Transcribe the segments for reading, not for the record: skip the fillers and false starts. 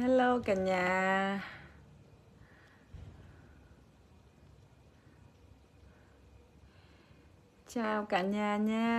Hello cả nhà. Chào cả nhà nha.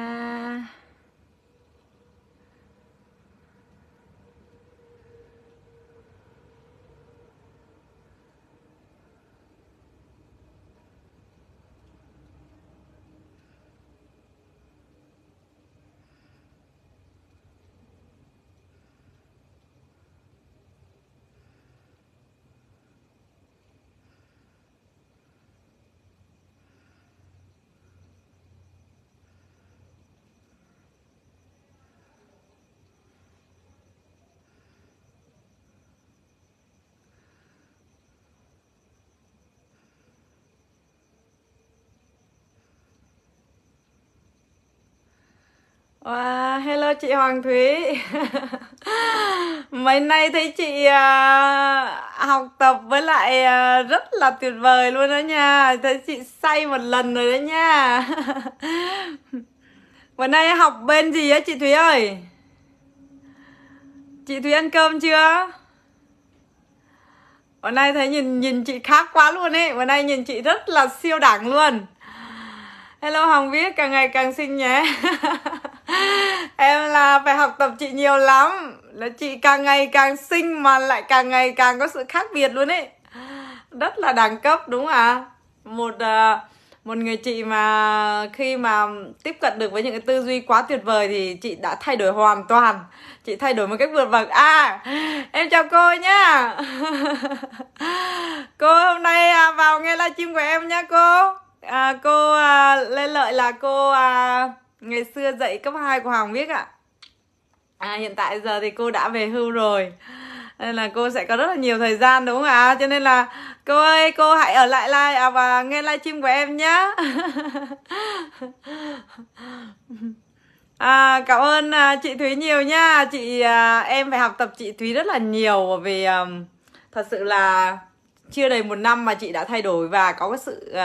Wow, hello chị Hoàng Thúy. Mấy nay thấy chị học tập với lại rất là tuyệt vời luôn đó nha. Thấy chị say một lần rồi đó nha. Bữa nay học bên gì á chị Thúy ơi? Chị Thúy ăn cơm chưa? Bữa nay thấy nhìn chị khác quá luôn ấy. Bữa nay nhìn chị rất là siêu đẳng luôn. Hello Hoàng Viết, càng ngày càng xinh nhé. Em là phải học tập chị nhiều lắm. Là chị càng ngày càng xinh mà lại càng ngày càng có sự khác biệt luôn ấy. Rất là đẳng cấp đúng không ạ? Một người chị mà khi mà tiếp cận được với những cái tư duy quá tuyệt vời thì chị đã thay đổi hoàn toàn. Chị thay đổi một cách vượt bậc. À, em chào cô nhá. Cô hôm nay vào nghe livestream của em nhá cô. Cô Lê Lợi là cô ngày xưa dạy cấp 2 của Hoàng Viết ạ. Hiện tại giờ thì cô đã về hưu rồi nên là cô sẽ có rất là nhiều thời gian đúng không ạ? Cho nên là cô ơi, cô hãy ở lại live và nghe livestream của em nhé. Cảm ơn chị Thúy nhiều nha. Em phải học tập chị Thúy rất là nhiều bởi vì thật sự là chưa đầy một năm mà chị đã thay đổi và có cái sự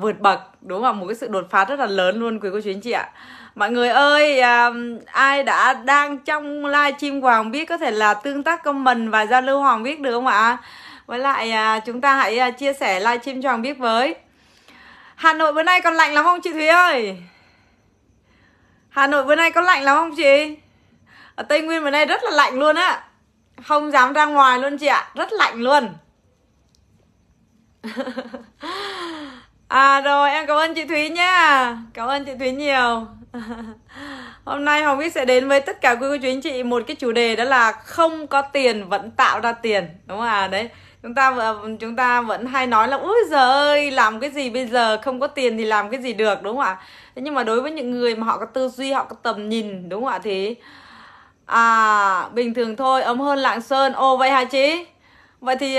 vượt bậc, đúng không? Một cái sự đột phá rất là lớn luôn quý cô chú anh chị ạ. Mọi người ơi, ai đã đang trong livestream của Hoàng Viết có thể là tương tác comment và giao lưu Hoàng Viết được không ạ? Với lại chúng ta hãy chia sẻ livestream cho Hoàng Viết với. Hà Nội bữa nay còn lạnh lắm không chị Thúy ơi? Hà Nội bữa nay có lạnh lắm không chị? Ở Tây Nguyên bữa nay rất là lạnh luôn á. Không dám ra ngoài luôn chị ạ, rất lạnh luôn. Rồi em cảm ơn chị Thúy nha. Cảm ơn chị Thúy nhiều. Hôm nay Hoàng Viết sẽ đến với tất cả quý cô chú anh chị một cái chủ đề, đó là không có tiền vẫn tạo ra tiền. Đúng không à? Đấy, chúng ta vẫn hay nói là úi giời ơi, làm cái gì bây giờ, không có tiền thì làm cái gì được, đúng không ạ? Thế nhưng mà đối với những người mà họ có tư duy, họ có tầm nhìn, đúng không ạ? Thì bình thường thôi, ấm hơn Lạng Sơn. Ồ vậy hả chị? Vậy thì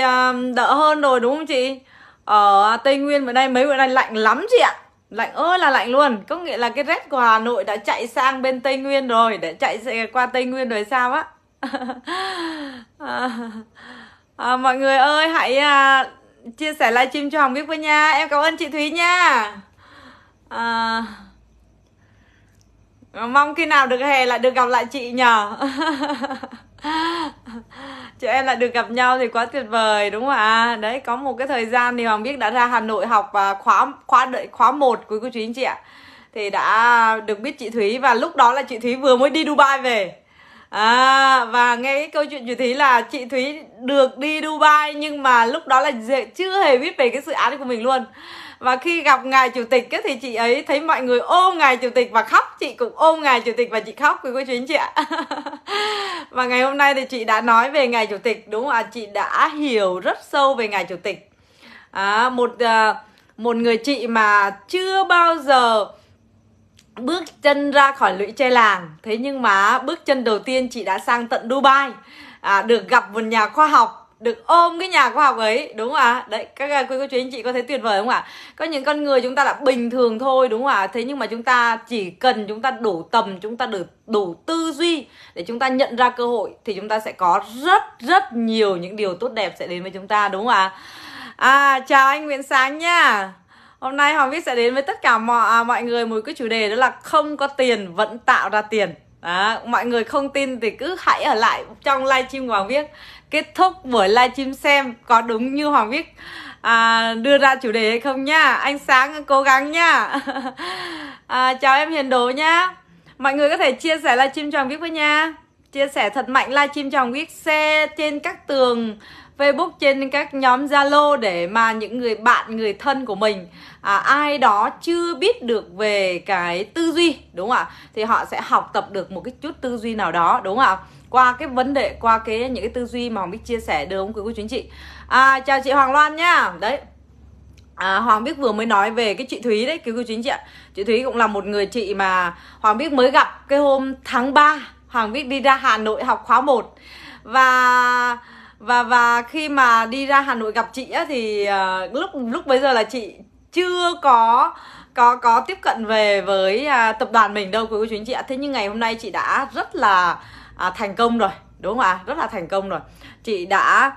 đỡ hơn rồi đúng không chị? Ở Tây Nguyên bữa nay, mấy bữa nay lạnh lắm chị ạ. Lạnh ơi là lạnh luôn. Có nghĩa là cái rét của Hà Nội đã chạy sang bên Tây Nguyên rồi. Để chạy qua Tây Nguyên rồi sao á. Mọi người ơi hãy chia sẻ livestream cho Hoàng Viết với nha. Em cảm ơn chị Thúy nha. Mong khi nào được hè lại được gặp lại chị nhờ. Chị em lại được gặp nhau thì quá tuyệt vời đúng không ạ? Đấy, có một cái thời gian thì Hoàng Viết đã ra Hà Nội học khóa 1 của cô chú anh chị ạ. Thì đã được biết chị Thúy và lúc đó là chị Thúy vừa mới đi Dubai về. Và nghe cái câu chuyện chị Thúy là chị Thúy được đi Dubai nhưng mà lúc đó là chưa hề biết về cái dự án của mình luôn. Và khi gặp ngài chủ tịch ấy, thì chị ấy thấy mọi người ôm ngài chủ tịch và khóc. Chị cũng ôm ngài chủ tịch và chị khóc quý cô chú anh chị ạ. Và ngày hôm nay thì chị đã nói về ngài chủ tịch, đúng không ạ? Chị đã hiểu rất sâu về ngài chủ tịch. Một người chị mà chưa bao giờ bước chân ra khỏi lũy tre làng. Thế nhưng mà bước chân đầu tiên chị đã sang tận Dubai, được gặp một nhà khoa học, được ôm cái nhà khoa học ấy, đúng không ạ? Đấy, các quý cô chú anh chị có thấy tuyệt vời không ạ? Có những con người chúng ta là bình thường thôi, đúng không ạ? Thế nhưng mà chúng ta chỉ cần chúng ta đủ tầm, chúng ta đủ tư duy để chúng ta nhận ra cơ hội thì chúng ta sẽ có rất nhiều những điều tốt đẹp sẽ đến với chúng ta, đúng không ạ? Chào anh Nguyễn Sáng nha. Hôm nay Hoàng Viết sẽ đến với tất cả mọi người một cái chủ đề, đó là không có tiền vẫn tạo ra tiền. À, mọi người không tin thì cứ hãy ở lại trong livestream Hoàng Viết. Kết thúc buổi livestream xem có đúng như Hoàng Viết đưa ra chủ đề hay không nhá. Anh Sáng cố gắng nhá. Chào em Hiền Đố nhá. Mọi người có thể chia sẻ livestream cho Hoàng Viết với nha. Chia sẻ thật mạnh livestream cho Hoàng Viết, share trên các tường Facebook, trên các nhóm Zalo để mà những người bạn, người thân của mình ai đó chưa biết được về cái tư duy, đúng không ạ? Thì họ sẽ học tập được một cái chút tư duy nào đó, đúng không ạ? Qua cái vấn đề, qua cái những cái tư duy mà Hoàng Viết chia sẻ được, ông quý cô chú anh chị. Chào chị Hoàng Loan nhá. Đấy. Hoàng Viết vừa mới nói về cái chị Thúy đấy, cô chú anh chị ạ. Chị Thúy cũng là một người chị mà Hoàng Viết mới gặp cái hôm tháng 3, Hoàng Viết đi ra Hà Nội học khóa 1. Và khi mà đi ra Hà Nội gặp chị á, thì lúc bấy giờ là chị chưa có tiếp cận về với tập đoàn mình đâu quý cô chú anh chị ạ. Thế nhưng ngày hôm nay chị đã rất là thành công rồi, đúng không ạ? Rất là thành công rồi. Chị đã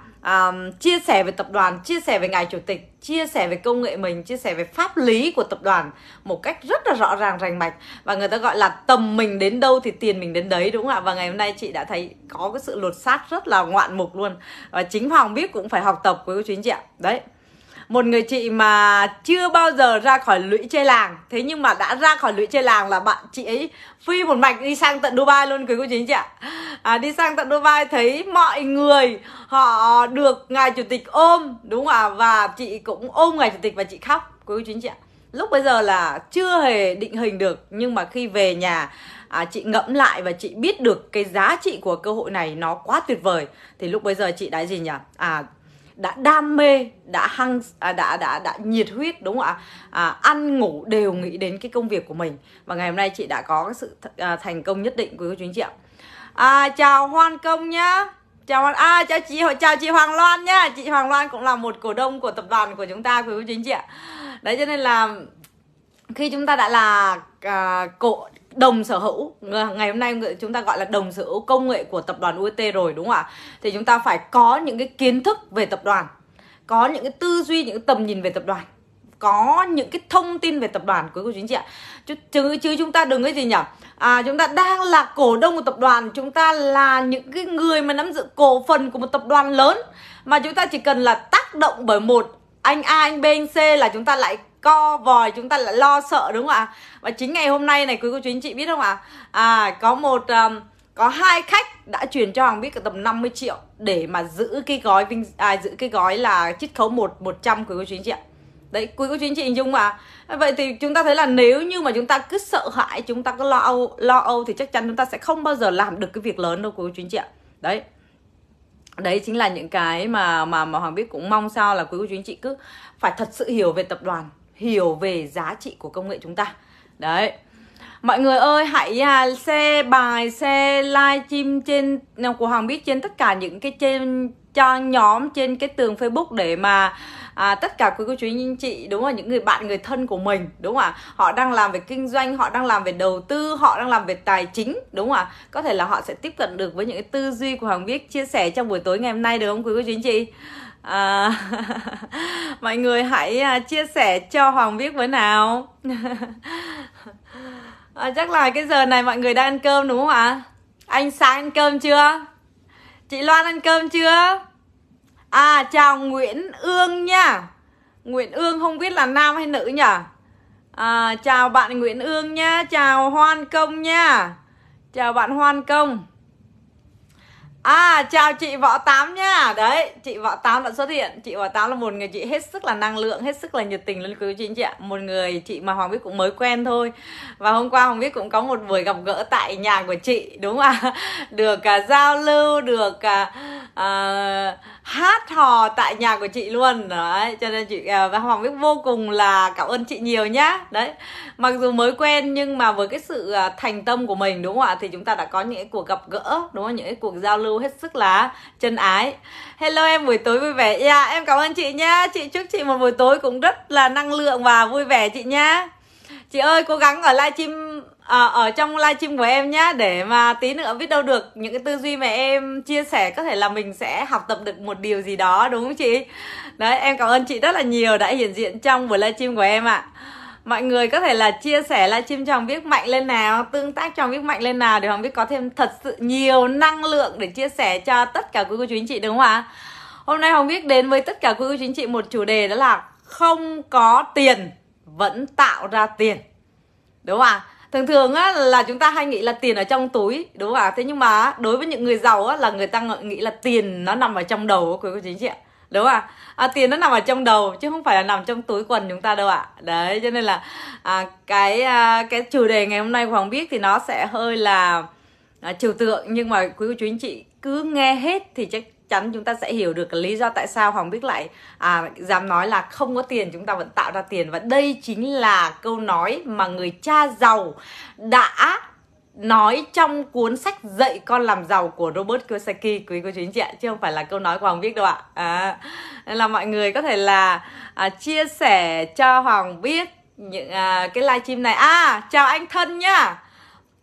chia sẻ về tập đoàn, chia sẻ về ngài chủ tịch, chia sẻ về công nghệ mình, chia sẻ về pháp lý của tập đoàn một cách rất là rõ ràng, rành mạch. Và người ta gọi là tầm mình đến đâu thì tiền mình đến đấy, đúng không ạ? Và ngày hôm nay chị đã thấy có cái sự lột xác rất là ngoạn mục luôn. Và chính Hoàng Viết cũng phải học tập với quý cô chú anh chị ạ. Đấy, một người chị mà chưa bao giờ ra khỏi lũy chơi làng, thế nhưng mà đã ra khỏi lũy chơi làng là bạn chị ấy phi một mạch đi sang tận Dubai luôn quý cô chú anh chị ạ. Đi sang tận Dubai thấy mọi người họ được ngài chủ tịch ôm, đúng không ạ? Và chị cũng ôm ngài chủ tịch và chị khóc quý cô chú anh chị ạ. Lúc bây giờ là chưa hề định hình được, nhưng mà khi về nhà chị ngẫm lại và chị biết được cái giá trị của cơ hội này nó quá tuyệt vời. Thì lúc bây giờ chị đã gì nhỉ? Đã đam mê, đã nhiệt huyết, đúng không ạ? Ăn ngủ đều nghĩ đến cái công việc của mình. Và ngày hôm nay chị đã có sự thành công nhất định, quý cô chú anh chị ạ. Chào Hoan Công nhá. Chào Hoan, chào chị Hoàng Loan nhá. Chị Hoàng Loan cũng là một cổ đông của tập đoàn của chúng ta, quý cô chú anh chị ạ. Đấy, cho nên là khi chúng ta đã là đồng sở hữu, ngày hôm nay chúng ta gọi là đồng sở hữu công nghệ của tập đoàn UST rồi, đúng không ạ? Thì chúng ta phải có những cái kiến thức về tập đoàn, có những cái tư duy, những cái tầm nhìn về tập đoàn, có những cái thông tin về tập đoàn quý cô chú anh chị ạ. Chứ chúng ta đừng cái gì nhỉ? Chúng ta đang là cổ đông của tập đoàn, chúng ta là những cái người mà nắm giữ cổ phần của một tập đoàn lớn, mà chúng ta chỉ cần là tác động bởi một anh A, anh B, anh C là chúng ta lại co vòi, chúng ta lại lo sợ, đúng không ạ? Và chính ngày hôm nay này quý cô chú anh chị biết không ạ? Có hai khách đã chuyển cho Hoàng Viết tầm 50 triệu để mà giữ cái gói giữ cái gói là chiết khấu 100 quý cô chú anh chị ạ. Đấy, quý cô chú anh chị hình dung mà. Vậy thì chúng ta thấy là nếu như mà chúng ta cứ sợ hãi, chúng ta cứ lo âu thì chắc chắn chúng ta sẽ không bao giờ làm được cái việc lớn đâu quý cô chú anh chị ạ. Đấy. Đấy chính là những cái mà Hoàng Viết cũng mong sao là quý cô chú anh chị cứ phải thật sự hiểu về tập đoàn, hiểu về giá trị của công nghệ chúng ta. Đấy. Mọi người ơi, hãy share bài, share live stream trên của Hoàng Viết trên tất cả những cái trên cho nhóm, trên cái tường Facebook để mà tất cả quý cô chú anh chị, đúng không, những người bạn, người thân của mình, đúng không ạ? Họ đang làm về kinh doanh, họ đang làm về đầu tư, họ đang làm về tài chính, đúng không ạ? Có thể là họ sẽ tiếp cận được với những cái tư duy của Hoàng Viết chia sẻ trong buổi tối ngày hôm nay, được không quý cô chú anh chị? Mọi người hãy chia sẻ cho Hoàng Viết với nào. Chắc là cái giờ này mọi người đang ăn cơm đúng không ạ? Anh Sáng ăn cơm chưa? Chị Loan ăn cơm chưa? Chào Nguyễn Ương nha. Nguyễn Ương không biết là nam hay nữ nhỉ? Chào bạn Nguyễn Ương nha. Chào Hoan Công nha. Chào bạn Hoan Công. Chào chị Võ Tám nha. Đấy, chị Võ Tám đã xuất hiện. Chị Võ Tám là một người chị hết sức là năng lượng, hết sức là nhiệt tình luôn quý cô chú anh chị ạ. Một người chị mà Hoàng Viết cũng mới quen thôi. Và hôm qua Hoàng Viết cũng có một buổi gặp gỡ tại nhà của chị, đúng không ạ? Được giao lưu, được hát hò tại nhà của chị luôn. Đấy, cho nên chị và Hoàng Viết vô cùng là cảm ơn chị nhiều nhá. Đấy, mặc dù mới quen nhưng mà với cái sự thành tâm của mình, đúng không ạ? Thì chúng ta đã có những cuộc gặp gỡ, đúng không? Những cái cuộc giao lưu hết sức là chân ái. Hello em, buổi tối vui vẻ. Em cảm ơn chị nhá. Chị chúc chị một buổi tối cũng rất là năng lượng và vui vẻ chị nhá. Chị ơi, cố gắng ở livestream ở trong livestream của em nhá, để mà tí nữa biết đâu được những cái tư duy mà em chia sẻ có thể là mình sẽ học tập được một điều gì đó, đúng không chị? Đấy, em cảm ơn chị rất là nhiều đã hiện diện trong buổi livestream của em ạ. Mọi người có thể là chia sẻ livestream cho Hoàng Viết mạnh lên nào, tương tác cho Hoàng Viết mạnh lên nào để Hoàng Viết có thêm thật sự nhiều năng lượng để chia sẻ cho tất cả quý cô chú anh chị, đúng không ạ? Hôm nay Hoàng Viết đến với tất cả quý cô chú anh chị một chủ đề, đó là không có tiền vẫn tạo ra tiền, đúng không ạ? Thường thường á, là chúng ta hay nghĩ là tiền ở trong túi, đúng không ạ? Thế nhưng mà đối với những người giàu á, là người ta nghĩ là tiền nó nằm ở trong đầu quý cô chú anh chị ạ. Đúng không ạ? Tiền nó nằm ở trong đầu chứ không phải là nằm trong túi quần chúng ta đâu ạ. Đấy, cho nên là cái chủ đề ngày hôm nay của Hoàng Viết thì nó sẽ hơi là trừu tượng, nhưng mà quý cô chú anh chị cứ nghe hết thì chắc chắn chúng ta sẽ hiểu được lý do tại sao Hoàng Viết lại dám nói là không có tiền chúng ta vẫn tạo ra tiền. Và đây chính là câu nói mà người cha giàu đã nói trong cuốn sách Dạy Con Làm Giàu của Robert Kiyosaki, quý cô chú anh chị ạ, chứ không phải là câu nói của Hoàng Viết đâu ạ. Nên là mọi người có thể là chia sẻ cho Hoàng Viết những cái livestream này. Chào anh Thân nhá.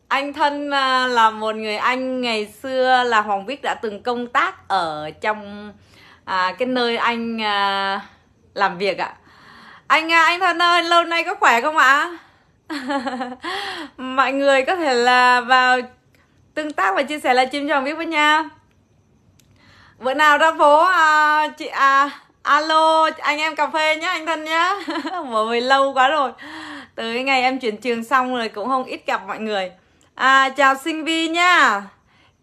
Anh Thân là một người anh ngày xưa là Hoàng Viết đã từng công tác ở trong cái nơi anh làm việc ạ. Anh Thân ơi, lâu nay có khỏe không ạ? Mọi người có thể là vào tương tác và chia sẻ livestream cho Hoàng Viết với nha. Bữa nào ra phố chị alo anh em cà phê nhá anh Thân nhá. Bởi vì lâu quá rồi, tới ngày em chuyển trường xong rồi cũng không ít gặp mọi người. Chào Sinh Vi nhá,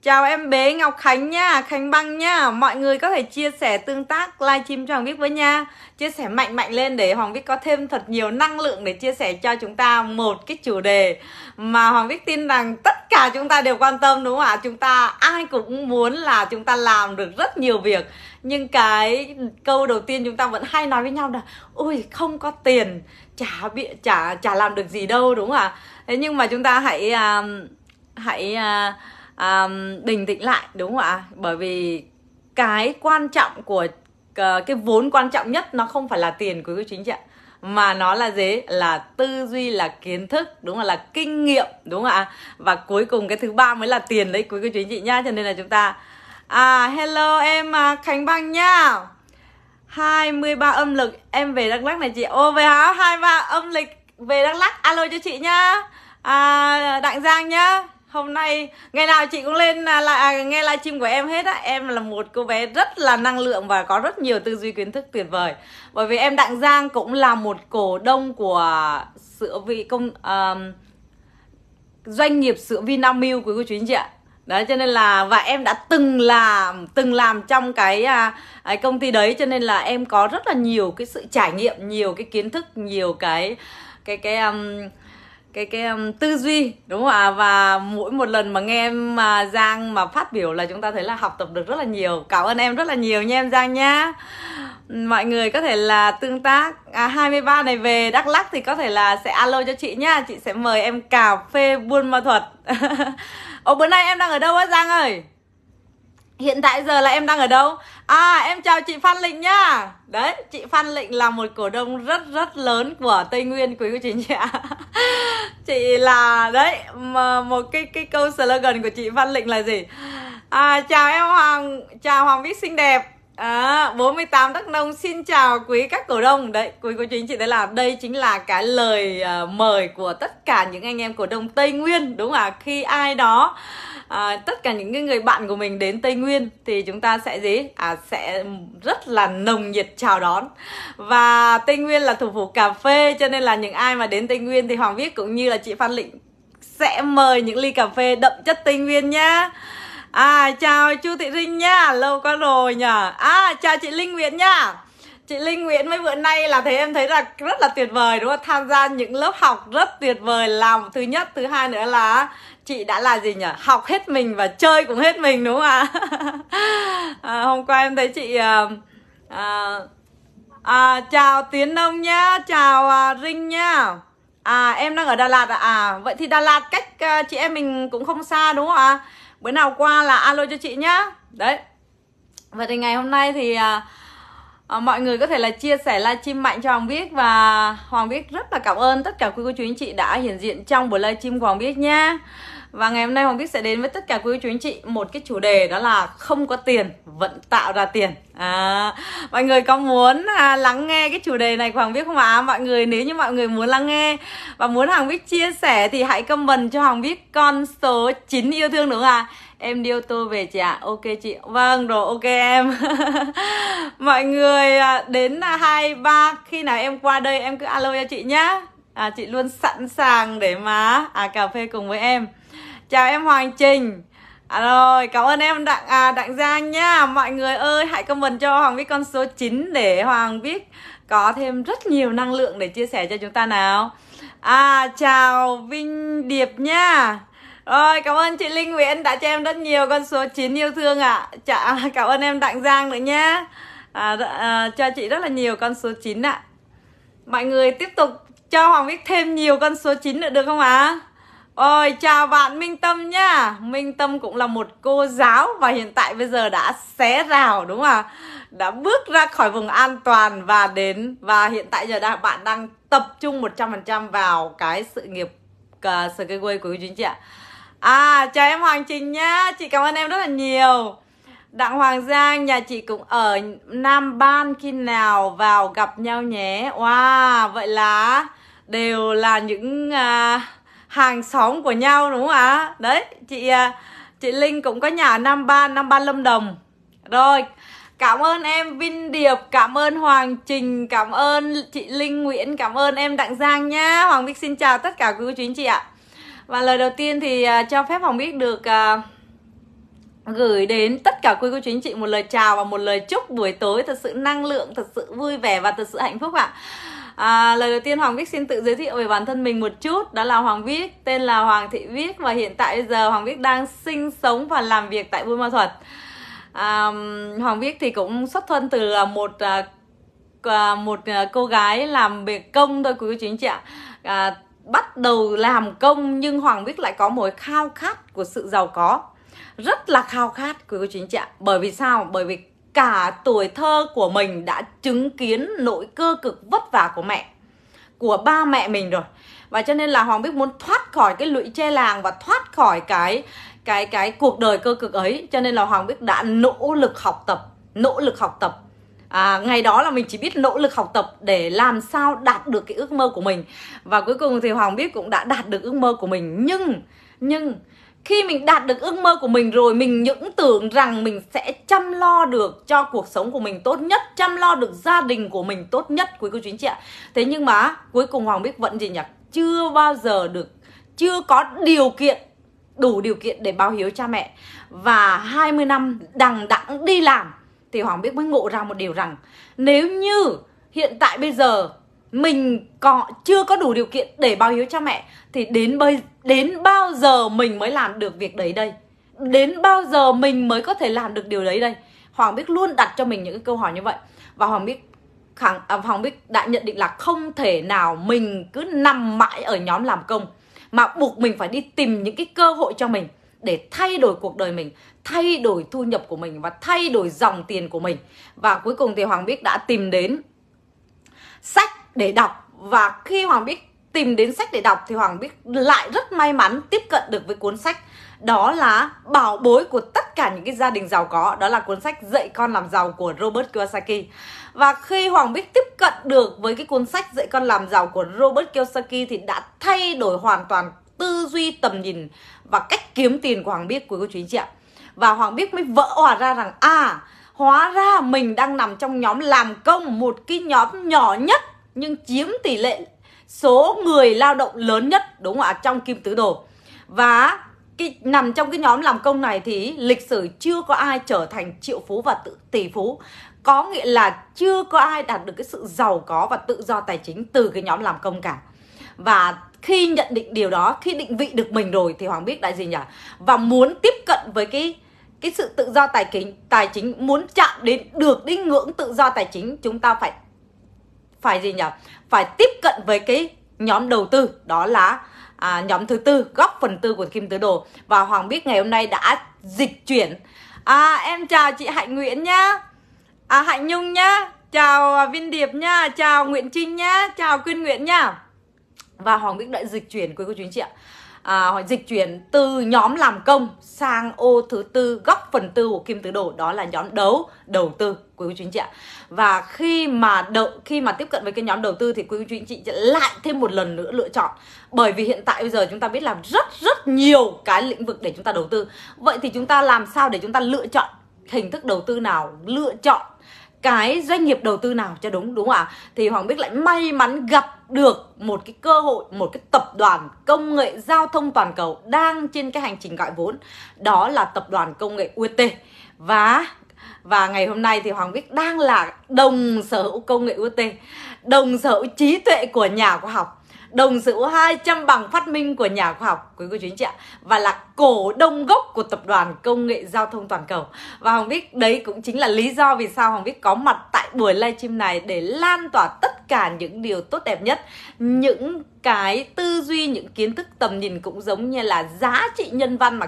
chào em bé Ngọc Khánh nhá, Khánh Băng nhá. Mọi người có thể chia sẻ tương tác livestream cho Hoàng Viết với nha. Chia sẻ mạnh lên để Hoàng Viết có thêm thật nhiều năng lượng để chia sẻ cho chúng ta một cái chủ đề mà Hoàng Viết tin rằng tất cả chúng ta đều quan tâm, đúng không ạ? Chúng ta ai cũng muốn là chúng ta làm được rất nhiều việc, nhưng cái câu đầu tiên chúng ta vẫn hay nói với nhau là ôi không có tiền chả làm được gì đâu, đúng không ạ? Thế nhưng mà chúng ta hãy bình tĩnh lại, đúng không ạ? Bởi vì cái quan trọng của cái vốn quan trọng nhất nó không phải là tiền của quý cô chú anh chị ạ, mà nó là gì? Là tư duy, là kiến thức, đúng không? Là kinh nghiệm, đúng không ạ? Và cuối cùng cái thứ ba mới là tiền đấy quý cô chú anh chị nhá. Cho nên là chúng ta hello em Khánh Băng nhá. 23 âm lịch em về Đắk Lắk này chị. Ô về hả? 23 âm lịch về Đắk Lắk alo cho chị nhá. Đặng Giang nhá. Hôm nay ngày nào chị cũng lên là nghe livestream của em hết á. Em là một cô bé rất là năng lượng và có rất nhiều tư duy kiến thức tuyệt vời. Bởi vì em Đặng Giang cũng là một cổ đông của sữa doanh nghiệp sữa Vinamilk quý cô chú anh chị ạ. Đấy, cho nên là và em đã từng làm trong cái công ty đấy, cho nên là em có rất là nhiều cái sự trải nghiệm, nhiều cái kiến thức, nhiều cái tư duy, đúng không ạ? Và mỗi một lần mà nghe em Giang mà phát biểu là chúng ta thấy là học tập được rất là nhiều. Cảm ơn em rất là nhiều nha em Giang nhá. Mọi người có thể là tương tác. 23 này về Đắk Lắk thì có thể là sẽ alo cho chị nhá. Chị sẽ mời em cà phê Buôn Ma Thuột. Bữa nay em đang ở đâu á Giang ơi? Hiện tại giờ là em đang ở đâu? Em chào chị Phan Lịnh nhá. Đấy, chị Phan Lịnh là một cổ đông rất lớn của Tây Nguyên quý cô chú anh chị ạ. Chị là đấy, một cái câu slogan của chị Phan Lịnh là gì? Chào em Hoàng, chào Hoàng Viết xinh đẹp. 48 Đắk Nông xin chào quý các cổ đông. Đấy, quý cô chú anh chị, đấy là đây chính là cái lời mời của tất cả những anh em cổ đông Tây Nguyên, đúng không ạ? Khi ai đó tất cả những người bạn của mình đến Tây Nguyên thì chúng ta sẽ gì? Sẽ rất là nồng nhiệt chào đón. Và Tây Nguyên là thủ phủ cà phê, cho nên là những ai mà đến Tây Nguyên thì Hoàng Viết cũng như là chị Phan Lịnh sẽ mời những ly cà phê đậm chất Tây Nguyên nhá. Chào Chu Thị Rinh nhá, lâu quá rồi nhờ. Chào chị Linh Nguyễn nhá. Chị Linh Nguyễn mấy bữa nay là thấy em thấy là rất là tuyệt vời, đúng không? Tham gia những lớp học rất tuyệt vời, làm thứ nhất, thứ hai nữa là chị đã là gì nhỉ? Học hết mình và chơi cũng hết mình, đúng không ạ? Hôm qua em thấy chị chào Tiến Nông nhá, chào Rinh nhá. Em đang ở Đà Lạt ạ. Vậy thì Đà Lạt cách chị em mình cũng không xa, đúng không ạ? Bữa nào qua là alo cho chị nhá. Đấy. Vậy thì ngày hôm nay thì mọi người có thể là chia sẻ livestream mạnh cho Hoàng Viết. Và Hoàng Viết rất là cảm ơn tất cả quý cô chú anh chị đã hiện diện trong buổi livestream của Hoàng Viết nha. Và ngày hôm nay Hoàng Bích sẽ đến với tất cả quý cô chú anh chị một cái chủ đề, đó là không có tiền vẫn tạo ra tiền. Mọi người có muốn lắng nghe cái chủ đề này của Hoàng Bích không ạ? Mọi người, nếu như mọi người muốn lắng nghe và muốn Hoàng Bích chia sẻ thì hãy comment cho Hoàng Bích con số 9 yêu thương, đúng không ạ? Em đi ô tô về chị ạ. Ok chị. Vâng, rồi ok em. Mọi người đến 2, 3 khi nào em qua đây em cứ alo cho chị nhá. Chị luôn sẵn sàng để mà cà phê cùng với em. Chào em Hoàng Trình. Rồi, cảm ơn em Đặng Đặng Giang nha. Mọi người ơi, hãy comment cho Hoàng Viết con số 9 để Hoàng Viết có thêm rất nhiều năng lượng để chia sẻ cho chúng ta nào. Chào Vinh Điệp nha. Rồi, cảm ơn chị Linh Nguyễn đã cho em rất nhiều con số 9 yêu thương ạ. Cảm ơn em Đặng Giang nữa nhá. Cho chị rất là nhiều con số 9 ạ. Mọi người tiếp tục cho Hoàng Viết thêm nhiều con số 9 nữa được không ạ? Ôi, chào bạn Minh Tâm nha. Minh Tâm cũng là một cô giáo và hiện tại bây giờ đã xé rào, đúng không ạ? Đã bước ra khỏi vùng an toàn và hiện tại giờ bạn đang tập trung 100% vào cái sự nghiệp SkyWay của quý chị ạ. Chào em Hoàng Trình nhá. Chị cảm ơn em rất là nhiều. Đặng Hoàng Giang, nhà chị cũng ở Nam Ban, khi nào vào gặp nhau nhé. Wow, vậy là đều là những hàng xóm của nhau đúng không ạ? Đấy, chị Linh cũng có nhà ở Nam Ban Lâm Đồng. Rồi, cảm ơn em Vinh Điệp, cảm ơn Hoàng Trình, cảm ơn chị Linh Nguyễn, cảm ơn em Đặng Giang nhá. Hoàng Bích xin chào tất cả quý cô chú anh chị ạ. Và lời đầu tiên thì cho phép Hoàng Bích được gửi đến tất cả quý cô chú anh chị một lời chào và một lời chúc buổi tối thật sự năng lượng, thật sự vui vẻ và thật sự hạnh phúc ạ. Lời đầu tiên Hoàng Viết xin tự giới thiệu về bản thân mình một chút. Đó là Hoàng Viết, tên là Hoàng Thị Viết. Và hiện tại bây giờ Hoàng Viết đang sinh sống và làm việc tại Buôn Ma Thuột. Hoàng Viết thì cũng xuất thân từ một cô gái làm việc công thôi quý chú anh chị ạ. Bắt đầu làm công nhưng Hoàng Viết lại có một khao khát của sự giàu có. Rất là khao khát quý cô chú anh chị ạ. Bởi vì sao? Bởi vì cả tuổi thơ của mình đã chứng kiến nỗi cơ cực vất vả của mẹ, của ba mẹ mình rồi. Và cho nên là Hoàng Bích muốn thoát khỏi cái lụy tre làng và thoát khỏi cái cuộc đời cơ cực ấy. Cho nên là Hoàng Bích đã nỗ lực học tập. Ngày đó là mình chỉ biết nỗ lực học tập để làm sao đạt được cái ước mơ của mình. Và cuối cùng thì Hoàng Bích cũng đã đạt được ước mơ của mình. Nhưng khi mình đạt được ước mơ của mình rồi, mình những tưởng rằng mình sẽ chăm lo được cho cuộc sống của mình tốt nhất, chăm lo được gia đình của mình tốt nhất quý cô chú anh chị ạ. Thế nhưng mà cuối cùng Hoàng Bích vẫn chưa có đủ điều kiện để báo hiếu cha mẹ. Và 20 năm đằng đẵng đi làm thì Hoàng Bích mới ngộ ra một điều rằng nếu như hiện tại bây giờ mình chưa có đủ điều kiện để báo hiếu cha mẹ thì đến bao giờ mình mới làm được việc đấy đây? Đến bao giờ mình mới có thể làm được điều đấy đây? Hoàng Bích luôn đặt cho mình những cái câu hỏi như vậy. Và Hoàng Bích đã nhận định là không thể nào mình cứ nằm mãi ở nhóm làm công, mà buộc mình phải đi tìm những cái cơ hội cho mình để thay đổi cuộc đời mình, thay đổi thu nhập của mình và thay đổi dòng tiền của mình. Và cuối cùng thì Hoàng Bích đã tìm đến sách để đọc. Và khi Hoàng Bích tìm đến sách để đọc thì Hoàng Bích lại rất may mắn tiếp cận được với cuốn sách, đó là bảo bối của tất cả những cái gia đình giàu có, đó là cuốn sách Dạy Con Làm Giàu của Robert Kiyosaki. Và khi Hoàng Bích tiếp cận được với cái cuốn sách Dạy Con Làm Giàu của Robert Kiyosaki thì đã thay đổi hoàn toàn tư duy, tầm nhìn và cách kiếm tiền của Hoàng Bích, quý cô chú anh chị ạ. Và Hoàng Bích mới vỡ òa ra rằng hóa ra mình đang nằm trong nhóm làm công, một cái nhóm nhỏ nhất nhưng chiếm tỷ lệ số người lao động lớn nhất, đúng không ạ, trong Kim Tứ Đồ. Và nằm trong cái nhóm làm công này thì lịch sử chưa có ai trở thành triệu phú và tỷ phú. Có nghĩa là chưa có ai đạt được cái sự giàu có và tự do tài chính từ cái nhóm làm công cả. Và khi nhận định điều đó, khi định vị được mình rồi thì Hoàng Bích đã và muốn tiếp cận với cái sự tự do tài chính, muốn chạm đến được đến ngưỡng tự do tài chính, chúng ta phải tiếp cận với cái nhóm đầu tư, đó là nhóm thứ tư, góc phần tư của Kim Tứ Đồ. Và Hoàng Bích ngày hôm nay đã dịch chuyển. Em chào chị Hạnh Nguyễn nhá, Hạnh Nhung nhá, chào Vinh Điệp nhá, chào Nguyễn Trinh nhá, chào Quyên Nguyễn nhá. Và Hoàng Bích đã dịch chuyển quý cô chú anh chị ạ. họ dịch chuyển từ nhóm làm công sang ô thứ tư, góc phần tư của Kim Tứ Đồ, đó là nhóm đầu tư, quý vị chị ạ. Và khi mà tiếp cận với cái nhóm đầu tư thì quý vị chị lại thêm một lần nữa lựa chọn, bởi vì hiện tại bây giờ chúng ta biết làm rất nhiều cái lĩnh vực để chúng ta đầu tư. Vậy thì chúng ta làm sao để chúng ta lựa chọn hình thức đầu tư nào, lựa chọn cái doanh nghiệp đầu tư nào cho đúng, đúng không ạ? Thì Hoàng Bích lại may mắn gặp được một cái cơ hội, một cái tập đoàn công nghệ giao thông toàn cầu đang trên cái hành trình gọi vốn, đó là tập đoàn công nghệ UST. Và ngày hôm nay thì Hoàng Bích đang là đồng sở hữu công nghệ UST, đồng sở hữu trí tuệ của nhà khoa học, đồng sở hữu 200 bằng phát minh của nhà khoa học, quý cô chú anh chị ạ, và là cổ đông gốc của tập đoàn công nghệ giao thông toàn cầu. Và Hoàng Bích, đấy cũng chính là lý do vì sao Hoàng Bích có mặt tại buổi livestream này, để lan tỏa tất cả những điều tốt đẹp nhất, những cái tư duy, những kiến thức, tầm nhìn, cũng giống như là giá trị nhân văn mà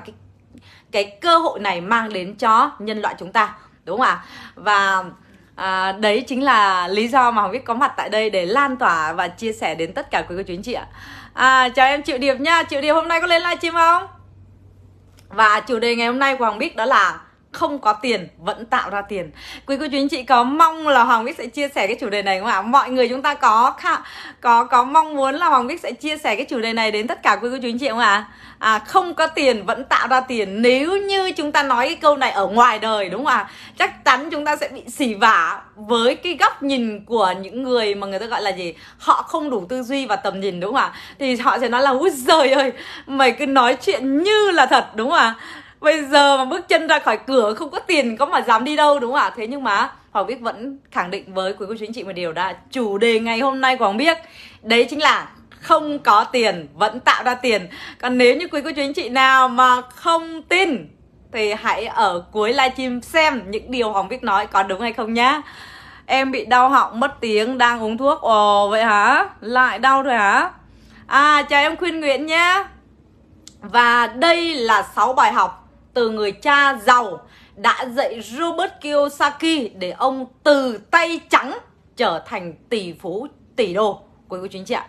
cái cơ hội này mang đến cho nhân loại chúng ta, đúng không ạ? Và đấy chính là lý do mà Hoàng Bích có mặt tại đây, để lan tỏa và chia sẻ đến tất cả quý cô chú anh chị ạ. Chào em Triệu Điệp nha. Triệu Điệp hôm nay có lên livestream không? Và chủ đề ngày hôm nay của Hoàng Bích đó là không có tiền vẫn tạo ra tiền. Quý cô chú anh chị có mong là Hoàng Bích sẽ chia sẻ cái chủ đề này không ạ? Mọi người chúng ta có mong muốn là Hoàng Bích sẽ chia sẻ cái chủ đề này đến tất cả quý cô chú anh chị không ạ? Không có tiền vẫn tạo ra tiền. Nếu như chúng ta nói cái câu này ở ngoài đời, đúng không ạ? Chắc chắn chúng ta sẽ bị xỉ vả với cái góc nhìn của những người mà người ta gọi là gì? Họ không đủ tư duy và tầm nhìn, đúng không ạ? Thì họ sẽ nói là úi giời ơi, mày cứ nói chuyện như là thật, đúng không ạ? Bây giờ mà bước chân ra khỏi cửa không có tiền có mà dám đi đâu, đúng không ạ? Thế nhưng mà Hoàng Bích vẫn khẳng định với quý cô chú anh chị một điều đó, chủ đề ngày hôm nay của Hoàng Bích đấy chính là không có tiền vẫn tạo ra tiền. Còn nếu như quý cô chú anh chị nào mà không tin thì hãy ở cuối livestream xem những điều Hoàng Bích nói có đúng hay không nhá. Em bị đau họng mất tiếng, đang uống thuốc. Ồ vậy hả? Lại đau rồi hả? Chào em Khuyên Nguyễn nhá. Và đây là 6 bài học từ người cha giàu đã dạy Robert Kiyosaki để ông từ tay trắng trở thành tỷ phú tỷ đô, quý cô chú anh chị ạ.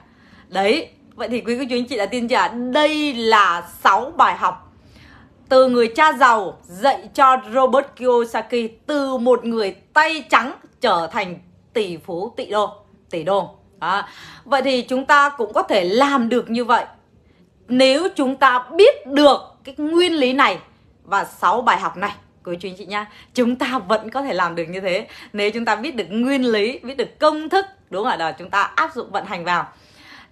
Đấy, vậy thì quý cô chú anh chị đã tin chưa? Đây là 6 bài học từ người cha giàu dạy cho Robert Kiyosaki, từ một người tay trắng trở thành tỷ phú tỷ đô. Vậy thì chúng ta cũng có thể làm được như vậy nếu chúng ta biết được cái nguyên lý này và 6 bài học này, quý chú anh chị nha. Chúng ta vẫn có thể làm được như thế nếu chúng ta biết được nguyên lý, biết được công thức, đúng rồi, là chúng ta áp dụng vận hành vào.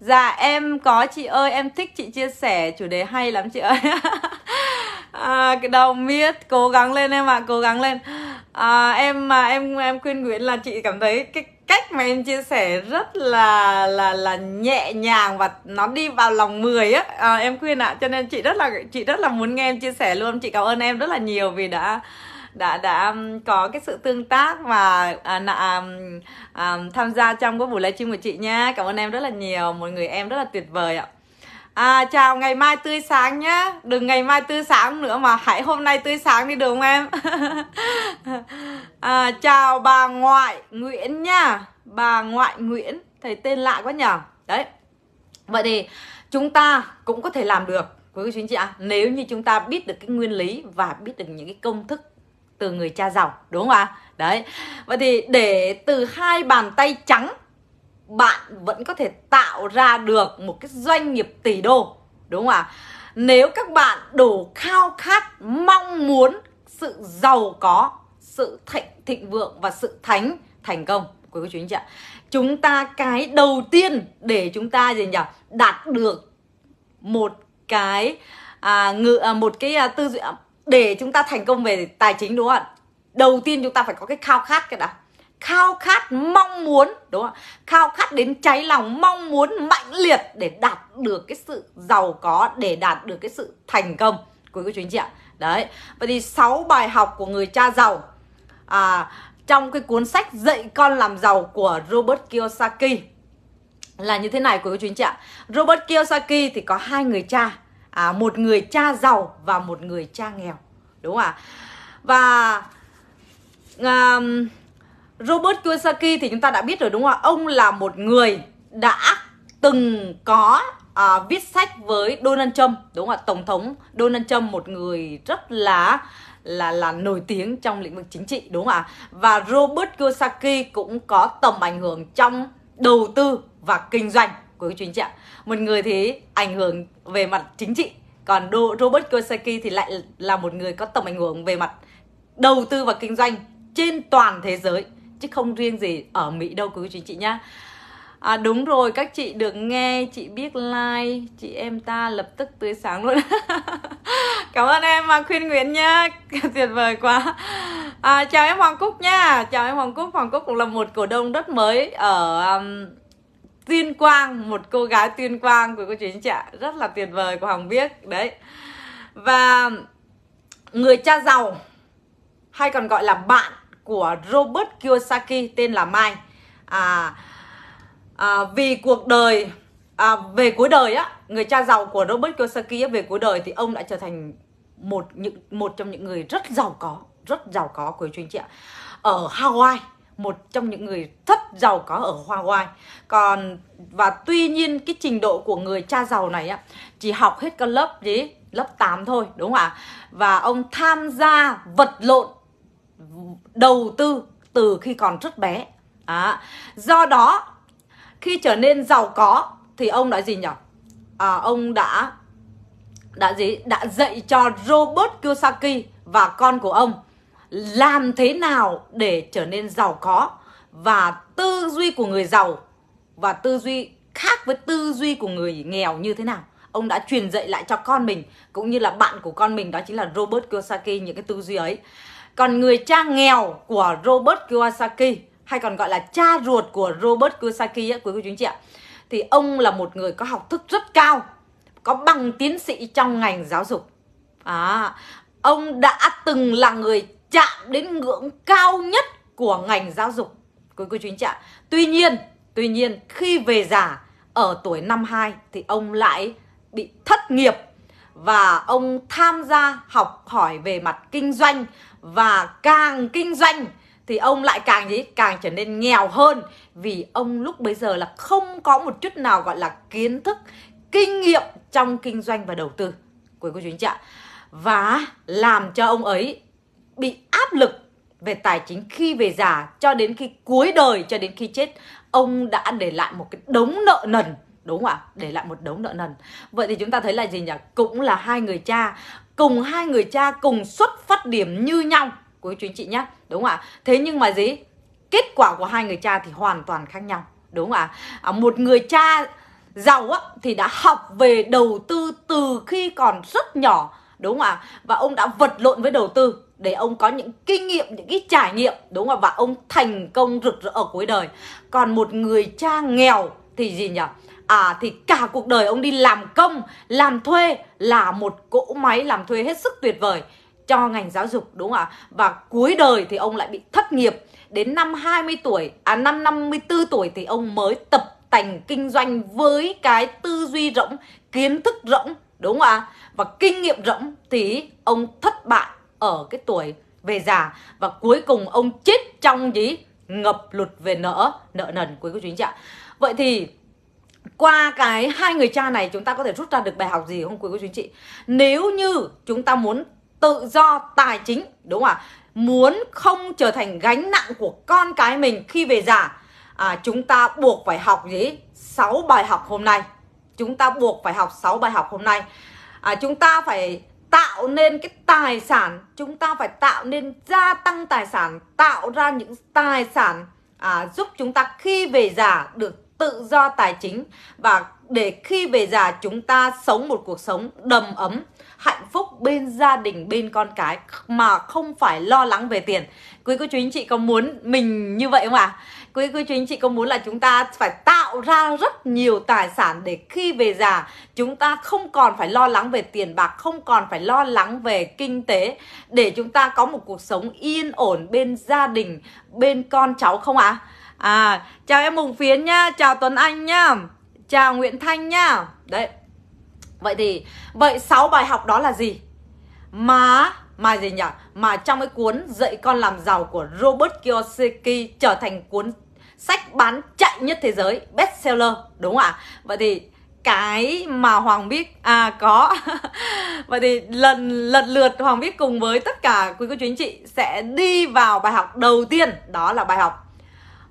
Dạ em có chị ơi, em thích chị chia sẻ, chủ đề hay lắm chị ơi. Cái đầu miết, cố gắng lên em ạ, cố gắng lên. Em Khuyên Nguyễn là chị cảm thấy cái cách mà em chia sẻ rất là nhẹ nhàng và nó đi vào lòng người á, em Khuyên ạ. Cho nên chị rất là muốn nghe em chia sẻ luôn. Chị cảm ơn em rất là nhiều vì đã có cái sự tương tác và tham gia trong cái buổi livestream của chị nha. Cảm ơn em rất là nhiều, một người em rất là tuyệt vời ạ. Chào ngày mai tươi sáng nhá. Đừng ngày mai tươi sáng nữa mà hãy hôm nay tươi sáng đi được không em? Chào bà ngoại Nguyễn nha. Bà ngoại Nguyễn, thấy tên lạ quá nhở. Đấy, vậy thì chúng ta cũng có thể làm được, quý cô chú anh chị ạ, nếu như chúng ta biết được cái nguyên lý và biết được những cái công thức từ người cha giàu, đúng không ạ? Đấy, vậy thì để từ 2 bàn tay trắng bạn vẫn có thể tạo ra được một cái doanh nghiệp tỷ đô, đúng không ạ? Nếu các bạn đủ khao khát, mong muốn sự giàu có, sự thịnh vượng và sự thành công, quý cô chú anh chị ạ. Chúng ta cái đầu tiên để chúng ta gì nhỉ? Đạt được một cái tư duy để chúng ta thành công về tài chính, đúng không ạ? Đầu tiên chúng ta phải có cái khao khát cái đã. Khao khát, mong muốn, đúng không? Khao khát đến cháy lòng, mong muốn mãnh liệt để đạt được cái sự giàu có, để đạt được cái sự thành công, quý cô chú anh chị ạ. Đấy, vậy thì 6 bài học của người cha giàu trong cái cuốn sách Dạy Con Làm Giàu của Robert Kiyosaki là như thế này, quý cô chú anh chị ạ. Robert Kiyosaki thì có 2 người cha, một người cha giàu và một người cha nghèo, đúng không ạ? Và Robert Kiyosaki thì chúng ta đã biết rồi, đúng không ạ? Ông là một người đã từng có viết sách với Donald Trump, đúng không ạ? Tổng thống Donald Trump, một người rất là nổi tiếng trong lĩnh vực chính trị, đúng không ạ? Và Robert Kiyosaki cũng có tầm ảnh hưởng trong đầu tư và kinh doanh. Quý vị ạ, một người thì ảnh hưởng về mặt chính trị, còn Robert Kiyosaki thì lại là một người có tầm ảnh hưởng về mặt đầu tư và kinh doanh trên toàn thế giới, chứ không riêng gì ở Mỹ đâu quý vị chị nhá. Đúng rồi, các chị được nghe, chị biết like, chị em ta lập tức tươi sáng luôn. Cảm ơn em Khuyên Nguyễn nhá, tuyệt vời quá. Chào em Hoàng Cúc nha, chào em Hoàng Cúc. Hoàng Cúc cũng là một cổ đông rất mới ở Tuyên Quang, một cô gái Tuyên Quang của cô chú anh chị ạ, rất là tuyệt vời của Hoàng Biết đấy. Và người cha giàu hay còn gọi là bạn của Robert Kiyosaki tên là Mai. Vì cuộc đời về cuối đời á, người cha giàu của Robert Kiyosaki á, về cuối đời thì ông đã trở thành một trong những người rất giàu có của chú anh chị ạ, ở Hawaii, một trong những người rất giàu có ở Hawaii. Và tuy nhiên cái trình độ của người cha giàu này á, chỉ học hết các lớp gì lớp 8 thôi, đúng không ạ? Và ông tham gia vật lộn đầu tư từ khi còn rất bé. Do đó khi trở nên giàu có thì ông đã gì nhỉ? Ông đã dạy cho Robert Kiyosaki và con của ông làm thế nào để trở nên giàu có. Và tư duy của người giàu và tư duy khác với tư duy của người nghèo như thế nào, ông đã truyền dạy lại cho con mình cũng như là bạn của con mình, đó chính là Robert Kiyosaki, những cái tư duy ấy. Còn người cha nghèo của Robert Kiyosaki hay còn gọi là cha ruột của Robert Kiyosaki ấy, quý cô chú anh chị ạ, thì ông là một người có học thức rất cao, có bằng tiến sĩ trong ngành giáo dục. Ông đã từng là người chạm đến ngưỡng cao nhất của ngành giáo dục, quý cô chú anh chị ạ. Tuy nhiên khi về già ở tuổi 52 thì ông lại bị thất nghiệp, và ông tham gia học hỏi về mặt kinh doanh, và càng kinh doanh thì ông lại càng trở nên nghèo hơn, vì ông lúc bấy giờ là không có một chút nào gọi là kiến thức, kinh nghiệm trong kinh doanh và đầu tư, quý cô chú anh chị ạ. Và làm cho ông ấy bị áp lực về tài chính khi về già, cho đến khi cuối đời, cho đến khi chết, ông đã để lại một cái đống nợ nần, đúng không ạ? Để lại một đống nợ nần. Vậy thì chúng ta thấy là gì nhỉ? Cũng là hai người cha cùng xuất phát điểm như nhau, quý chú anh chị nhé, đúng không ạ? Thế nhưng mà kết quả của hai người cha thì hoàn toàn khác nhau, đúng không ạ? Một người cha giàu á, thì đã học về đầu tư từ khi còn rất nhỏ, đúng không ạ? Và ông đã vật lộn với đầu tư để ông có những kinh nghiệm, những cái trải nghiệm, đúng không ạ? Và ông thành công rực rỡ ở cuối đời. Còn một người cha nghèo thì gì nhỉ? Thì cả cuộc đời ông đi làm công, làm thuê, là một cỗ máy làm thuê hết sức tuyệt vời cho ngành giáo dục, đúng không ạ? Và cuối đời thì ông lại bị thất nghiệp. Đến năm 54 tuổi thì ông mới tập tành kinh doanh với cái tư duy rỗng, kiến thức rỗng, đúng không ạ? Và kinh nghiệm rỗng thì ông thất bại ở cái tuổi về già, và cuối cùng ông chết trong ngập lụt về nợ nần, quý cô chú anh chị ạ. Vậy thì qua cái hai người cha này chúng ta có thể rút ra được bài học gì không, quý cô chú anh chị? Nếu như chúng ta muốn tự do tài chính, đúng không ạ? Muốn không trở thành gánh nặng của con cái mình khi về già, chúng ta buộc phải học 6 bài học hôm nay. Chúng ta buộc phải học 6 bài học hôm nay. Chúng ta phải tạo nên cái tài sản, chúng ta phải tạo nên gia tăng tài sản, tạo ra những tài sản giúp chúng ta khi về già được tự do tài chính, và để khi về già chúng ta sống một cuộc sống đầm ấm, hạnh phúc bên gia đình, bên con cái, mà không phải lo lắng về tiền. Quý cô chú anh chị có muốn mình như vậy không ạ? Quý cô chú anh chị có muốn là chúng ta phải tạo ra rất nhiều tài sản để khi về già chúng ta không còn phải lo lắng về tiền bạc, không còn phải lo lắng về kinh tế, để chúng ta có một cuộc sống yên ổn bên gia đình, bên con cháu không ạ? Chào em Hùng Phiến nhá, chào Tuấn Anh nhá, chào Nguyễn Thanh nhá. Đấy. Vậy 6 bài học đó là gì? Mà trong cái cuốn Dạy Con Làm Giàu của Robert Kiyosaki trở thành cuốn sách bán chạy nhất thế giới, bestseller, đúng không ạ? Vậy thì cái mà Hoàng biết có. Vậy thì lần lượt Hoàng biết cùng với tất cả quý cô chú anh chị sẽ đi vào bài học đầu tiên, đó là bài học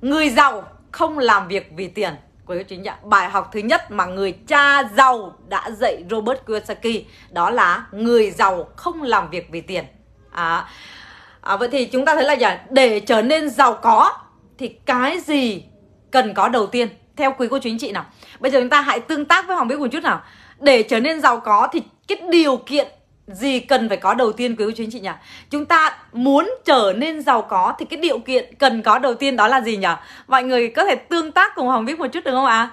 người giàu không làm việc vì tiền. Quý cô chú anh chị, bài học thứ nhất mà người cha giàu đã dạy Robert Kiyosaki đó là người giàu không làm việc vì tiền. Vậy thì chúng ta thấy là để trở nên giàu có thì cái gì cần có đầu tiên theo quý cô chú anh chị nào? Bây giờ chúng ta hãy tương tác với Hoàng Bích một chút nào. Để trở nên giàu có thì cái điều kiện gì cần phải có đầu tiên quý cô chú anh chị nhỉ? Chúng ta muốn trở nên giàu có thì cái điều kiện cần có đầu tiên đó là gì nhỉ? Mọi người có thể tương tác cùng Hoàng Bích một chút được không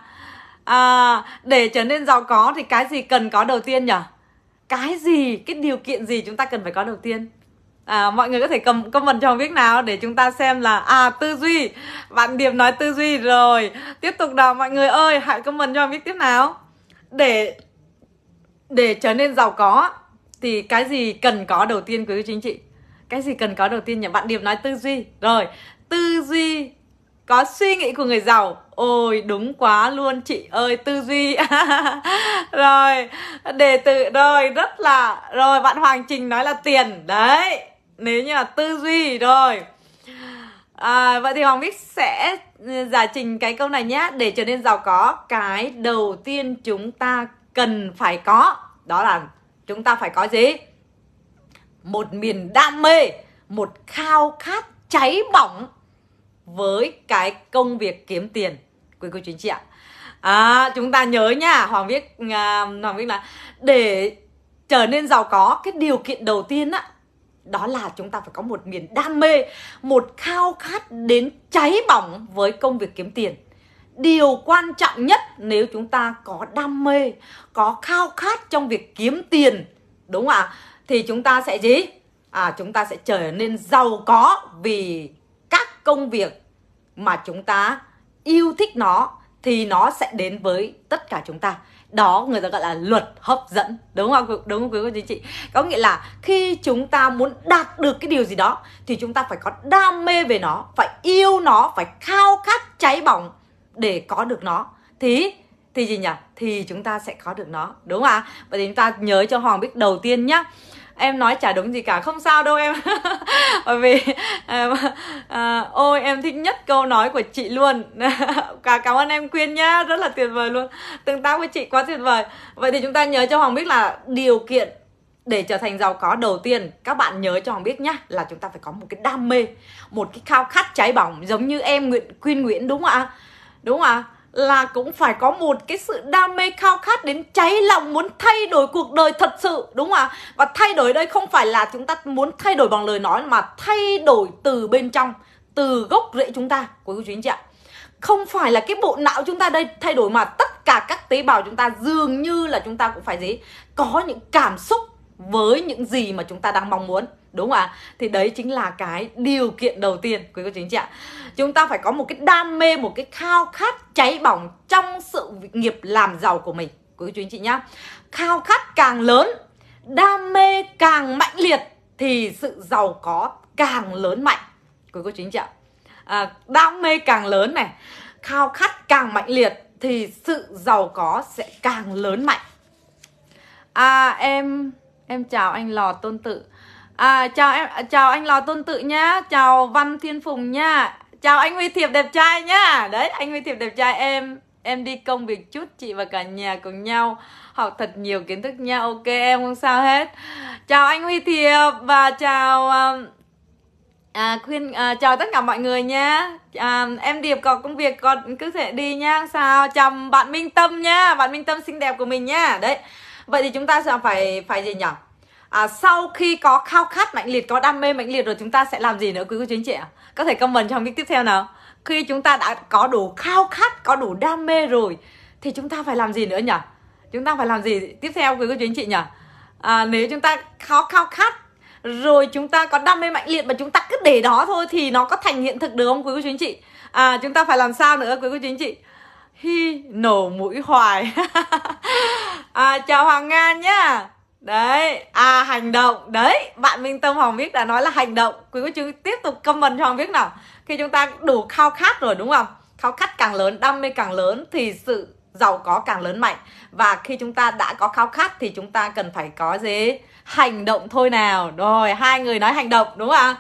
ạ? Để trở nên giàu có thì cái gì cần có đầu tiên nhỉ? Cái gì, cái điều kiện gì chúng ta cần phải có đầu tiên? Mọi người có thể comment cho Hoàng Bích nào để chúng ta xem là tư duy. Bạn Điệp nói tư duy rồi. Tiếp tục nào mọi người ơi, hãy comment cho Hoàng Bích tiếp nào. Để trở nên giàu có thì cái gì cần có đầu tiên quý cô chú anh chị? Cái gì cần có đầu tiên nhỉ? Bạn Điệp nói tư duy rồi. Tư duy có suy nghĩ của người giàu. Ôi đúng quá luôn chị ơi, tư duy. Rồi, để tự rồi rất là. Rồi bạn Hoàng Trình nói là tiền. Đấy, nếu như là tư duy rồi. Vậy thì Hoàng Bích sẽ giải trình cái câu này nhé. Để trở nên giàu có, cái đầu tiên chúng ta cần phải có đó là chúng ta phải có gì? Một niềm đam mê, một khao khát cháy bỏng với cái công việc kiếm tiền quý cô chú anh chị ạ. Chúng ta nhớ nha, Hoàng Viết là để trở nên giàu có, cái điều kiện đầu tiên đó là chúng ta phải có một niềm đam mê, một khao khát đến cháy bỏng với công việc kiếm tiền. Điều quan trọng nhất, nếu chúng ta có đam mê, có khao khát trong việc kiếm tiền, đúng không ạ? Thì chúng ta sẽ gì? Chúng ta sẽ trở nên giàu có vì các công việc mà chúng ta yêu thích nó thì nó sẽ đến với tất cả chúng ta. Đó người ta gọi là luật hấp dẫn, đúng không? Đúng không quý cô chú anh chị? Có nghĩa là khi chúng ta muốn đạt được cái điều gì đó thì chúng ta phải có đam mê về nó, phải yêu nó, phải khao khát cháy bỏng để có được nó. Thì gì nhỉ? Thì chúng ta sẽ có được nó, đúng không ạ? Vậy thì chúng ta nhớ cho Hoàng Bích đầu tiên nhá. Em nói chả đúng gì cả, không sao đâu em. Bởi vì ôi em thích nhất câu nói của chị luôn. Cảm ơn em Quyên nhá, rất là tuyệt vời luôn. Tương tác với chị quá tuyệt vời. Vậy thì chúng ta nhớ cho Hoàng Bích là điều kiện để trở thành giàu có đầu tiên, các bạn nhớ cho Hoàng Bích nhá, là chúng ta phải có một cái đam mê, một cái khao khát cháy bỏng. Giống như em Quyên Nguyễn đúng không ạ? Đúng không ạ? Là cũng phải có một cái sự đam mê khao khát đến cháy lòng, muốn thay đổi cuộc đời thật sự, đúng không ạ? Và thay đổi đây không phải là chúng ta muốn thay đổi bằng lời nói, mà thay đổi từ bên trong, từ gốc rễ chúng ta, quý cô chú anh chị ạ. Không phải là cái bộ não chúng ta đây thay đổi, mà tất cả các tế bào chúng ta dường như là chúng ta cũng phải gì? Có những cảm xúc với những gì mà chúng ta đang mong muốn, đúng không ạ? Thì đấy chính là cái điều kiện đầu tiên quý cô chú anh chị ạ. Chúng ta phải có một cái đam mê, một cái khao khát cháy bỏng trong sự nghiệp làm giàu của mình, quý cô chú anh chị nhá. Khao khát càng lớn, đam mê càng mãnh liệt thì sự giàu có càng lớn mạnh, quý cô chú anh chị ạ. Đam mê càng lớn này, khao khát càng mãnh liệt thì sự giàu có sẽ càng lớn mạnh. Em chào anh Lò Tôn Tự. Chào anh Lò Tôn Tự nhá. Chào Văn Thiên Phùng nhá. Chào anh Huy Thiệp đẹp trai nhá. Đấy, anh Huy Thiệp đẹp trai, em đi công việc chút, chị và cả nhà cùng nhau học thật nhiều kiến thức nha. Ok, em không sao hết. Chào anh Huy Thiệp và chào chào tất cả mọi người nhá. Em Điệp có công việc còn cứ thể đi nhá. Sao? Chào bạn Minh Tâm nhá, bạn Minh Tâm xinh đẹp của mình nhá. Đấy. Vậy thì chúng ta sẽ phải gì nhỉ? Sau khi có khao khát mạnh liệt, có đam mê mạnh liệt rồi, chúng ta sẽ làm gì nữa quý cô chú anh chị ạ? Có thể comment trong clip tiếp theo nào. Khi chúng ta đã có đủ khao khát, có đủ đam mê rồi thì chúng ta phải làm gì nữa nhỉ? Chúng ta phải làm gì tiếp theo quý cô chú anh chị nhỉ? Nếu chúng ta khao khát rồi, chúng ta có đam mê mạnh liệt mà chúng ta cứ để đó thôi thì nó có thành hiện thực được không quý cô chú anh chị? Chúng ta phải làm sao nữa quý cô chú anh chị? Hi nổ mũi hoài. Chào Hoàng Nga nhá. Đấy, hành động. Đấy, bạn Minh Tâm Hoàng Viết đã nói là hành động. Quý cô chú tiếp tục comment cho Hoàng Viết nào. Khi chúng ta đủ khao khát rồi, đúng không? Khao khát càng lớn, đam mê càng lớn thì sự giàu có càng lớn mạnh. Và khi chúng ta đã có khao khát thì chúng ta cần phải có gì? Hành động thôi nào. Rồi, hai người nói hành động, đúng không?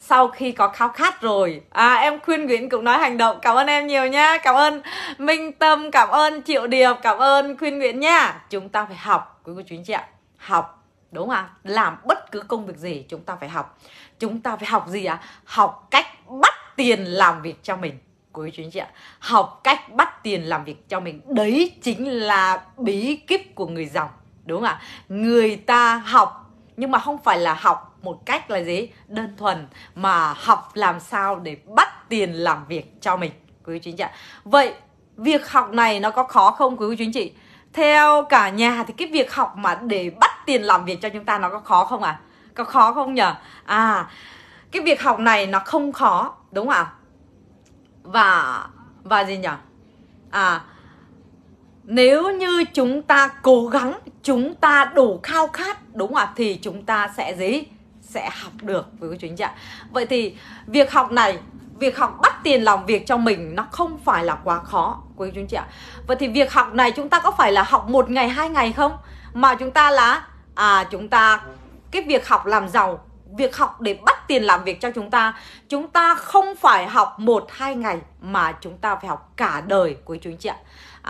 Sau khi có khao khát rồi, em Khuyên Nguyễn cũng nói hành động. Cảm ơn em nhiều nha. Cảm ơn Minh Tâm, cảm ơn Triệu Điệp, cảm ơn Khuyên Nguyễn nha. Chúng ta phải học, quý cô chú anh chị ạ. Học, đúng không? Làm bất cứ công việc gì chúng ta phải học. Chúng ta phải học gì ạ? Học cách bắt tiền làm việc cho mình, quý cô chú anh chị ạ. Học cách bắt tiền làm việc cho mình. Đấy chính là bí kíp của người giàu, đúng không ạ? Người ta học, nhưng mà không phải là học một cách là gì? Đơn thuần, mà học làm sao để bắt tiền làm việc cho mình, quý chú anh chị ạ. Vậy việc học này nó có khó không, quý chú anh chị? Theo cả nhà thì cái việc học mà để bắt tiền làm việc cho chúng ta nó có khó không ạ? Có khó không nhỉ? Cái việc học này nó không khó, đúng không ạ? Và gì nhỉ? Nếu như chúng ta cố gắng, chúng ta đủ khao khát, đúng không ạ? Thì chúng ta sẽ gì? Sẽ học được, với quý chú anh chị ạ. Vậy thì việc học này, việc học bắt tiền làm việc cho mình nó không phải là quá khó, quý chú anh chị ạ. Vậy thì việc học này chúng ta có phải là học một ngày, hai ngày không? Mà chúng ta là cái việc học làm giàu, việc học để bắt tiền làm việc cho chúng ta không phải học một, hai ngày mà chúng ta phải học cả đời, quý chú anh chị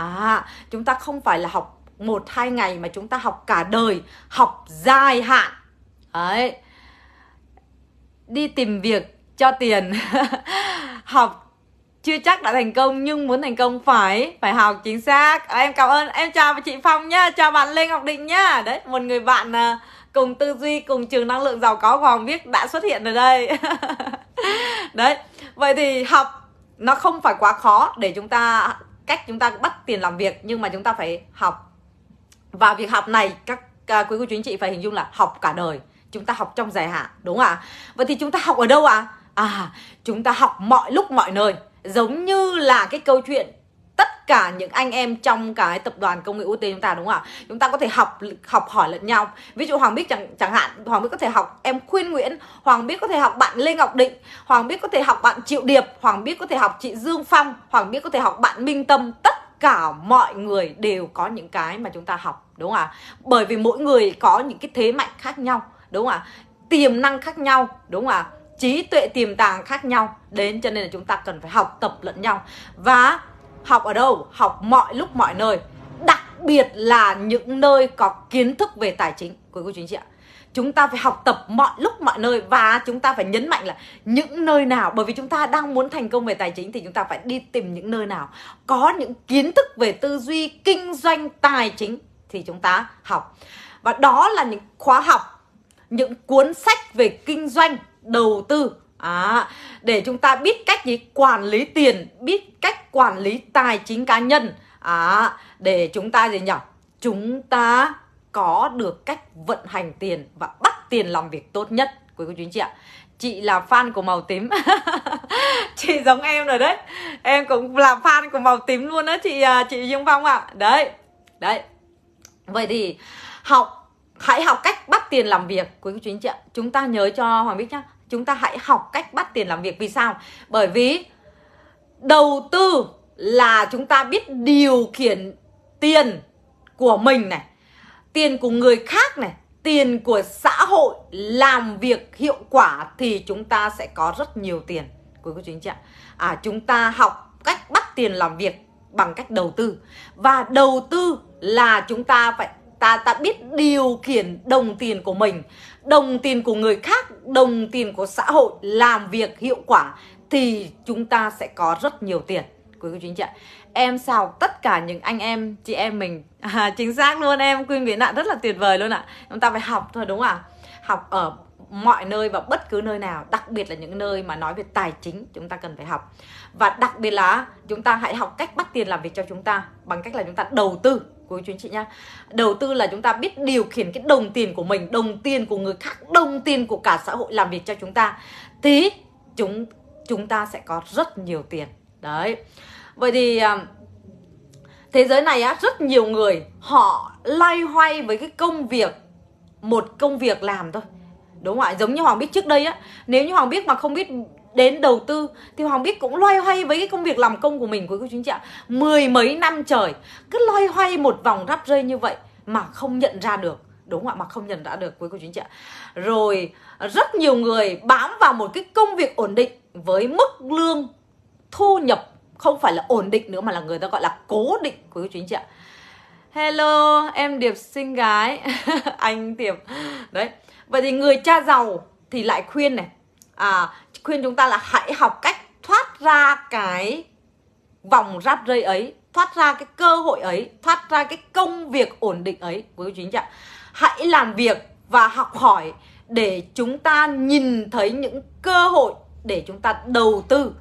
ạ. Chúng ta không phải là học một, hai ngày mà chúng ta học cả đời, học dài hạn. Đấy. Đi tìm việc cho tiền học chưa chắc đã thành công, nhưng muốn thành công phải học. Chính xác. Em cảm ơn. Em chào chị Phong nhá, chào bạn Lê Ngọc Định nhá. Đấy, một người bạn cùng tư duy, cùng trường năng lượng giàu có của Hoàng Viết đã xuất hiện ở đây. Đấy, vậy thì học nó không phải quá khó để chúng ta, cách chúng ta bắt tiền làm việc, nhưng mà chúng ta phải học. Và việc học này các quý cô chú anh chị phải hình dung là học cả đời, chúng ta học trong dài hạn, đúng không ạ? Vậy thì chúng ta học ở đâu ạ? Chúng ta học mọi lúc mọi nơi, giống như là cái câu chuyện tất cả những anh em trong cái tập đoàn công nghệ UST chúng ta, đúng không ạ? Chúng ta có thể học hỏi lẫn nhau. Ví dụ Hoàng Biết chẳng hạn, Hoàng Biết có thể học em Khuyên Nguyễn, Hoàng Biết có thể học bạn Lê Ngọc Định, Hoàng Biết có thể học bạn Triệu Điệp, Hoàng Biết có thể học chị Dương Phong, Hoàng Biết có thể học bạn Minh Tâm. Tất cả mọi người đều có những cái mà chúng ta học, đúng không ạ? Bởi vì mỗi người có những cái thế mạnh khác nhau, đúng không ạ? Tiềm năng khác nhau, đúng không ạ? Trí tuệ tiềm tàng khác nhau. Đến cho nên là chúng ta cần phải học tập lẫn nhau. Và học ở đâu? Học mọi lúc mọi nơi, đặc biệt là những nơi có kiến thức về tài chính, quý cô chú anh chị ạ. Chúng ta phải học tập mọi lúc mọi nơi, và chúng ta phải nhấn mạnh là những nơi nào, bởi vì chúng ta đang muốn thành công về tài chính thì chúng ta phải đi tìm những nơi nào có những kiến thức về tư duy, kinh doanh, tài chính thì chúng ta học. Và đó là những khóa học, những cuốn sách về kinh doanh, đầu tư. Để chúng ta biết cách gì quản lý tiền, biết cách quản lý tài chính cá nhân, để chúng ta gì nhỉ? Chúng ta có được cách vận hành tiền và bắt tiền làm việc tốt nhất, quý cô chú anh chị ạ. Chị là fan của màu tím. Chị giống em rồi đấy. Em cũng là fan của màu tím luôn đó chị Dương Phong ạ. Đấy. Đấy. Vậy thì hãy học cách bắt tiền làm việc, quý cô chú anh chị ạ. Chúng ta nhớ cho Hoàng Bích nhá. Chúng ta hãy học cách bắt tiền làm việc. Vì sao? Bởi vì đầu tư là chúng ta biết điều khiển tiền của mình này, tiền của người khác này, tiền của xã hội, làm việc hiệu quả thì chúng ta sẽ có rất nhiều tiền, quý cô chú anh chị ạ. Chúng ta học cách bắt tiền làm việc bằng cách đầu tư. Và đầu tư là chúng ta phải ta biết điều khiển đồng tiền của mình, đồng tiền của người khác, đồng tiền của xã hội, làm việc hiệu quả thì chúng ta sẽ có rất nhiều tiền, quý cô chú anh chị ạ. Em chào tất cả những anh em, chị em mình. Chính xác luôn em Quyên Nguyễn ạ, rất là tuyệt vời luôn ạ. Chúng ta phải học thôi, đúng không ạ? Học ở mọi nơi và bất cứ nơi nào, đặc biệt là những nơi mà nói về tài chính chúng ta cần phải học. Và đặc biệt là chúng ta hãy học cách bắt tiền làm việc cho chúng ta bằng cách là chúng ta đầu tư, quý chú anh chị nhá. Đầu tư là chúng ta biết điều khiển cái đồng tiền của mình, đồng tiền của người khác, đồng tiền của cả xã hội làm việc cho chúng ta thì chúng ta sẽ có rất nhiều tiền. Đấy. Vậy thì thế giới này á, rất nhiều người họ loay hoay với cái công việc, một công việc làm thôi, đúng không ạ? Giống như Hoàng Biết trước đây á, nếu như Hoàng Biết mà không biết đến đầu tư. Thì Hoàng biết cũng loay hoay với cái công việc làm công của mình, quý cô chú anh chị ạ. Mười mấy năm trời cứ loay hoay một vòng rắp rơi như vậy mà không nhận ra được, đúng không ạ? Mà không nhận ra được, quý cô chú anh chị ạ. Rồi rất nhiều người bám vào một cái công việc ổn định với mức lương thu nhập không phải là ổn định nữa mà là người ta gọi là cố định, quý cô chú anh chị ạ. Hello em Điệp xinh gái. Anh Tiệp đấy. Vậy thì người cha giàu thì lại khuyên này, khuyên chúng ta là hãy học cách thoát ra cái vòng ráp rây ấy, thoát ra cái cơ hội ấy, thoát ra cái công việc ổn định ấy, quý cô chú anh chị ạ. Hãy làm việc và học hỏi để chúng ta nhìn thấy những cơ hội để chúng ta đầu tư.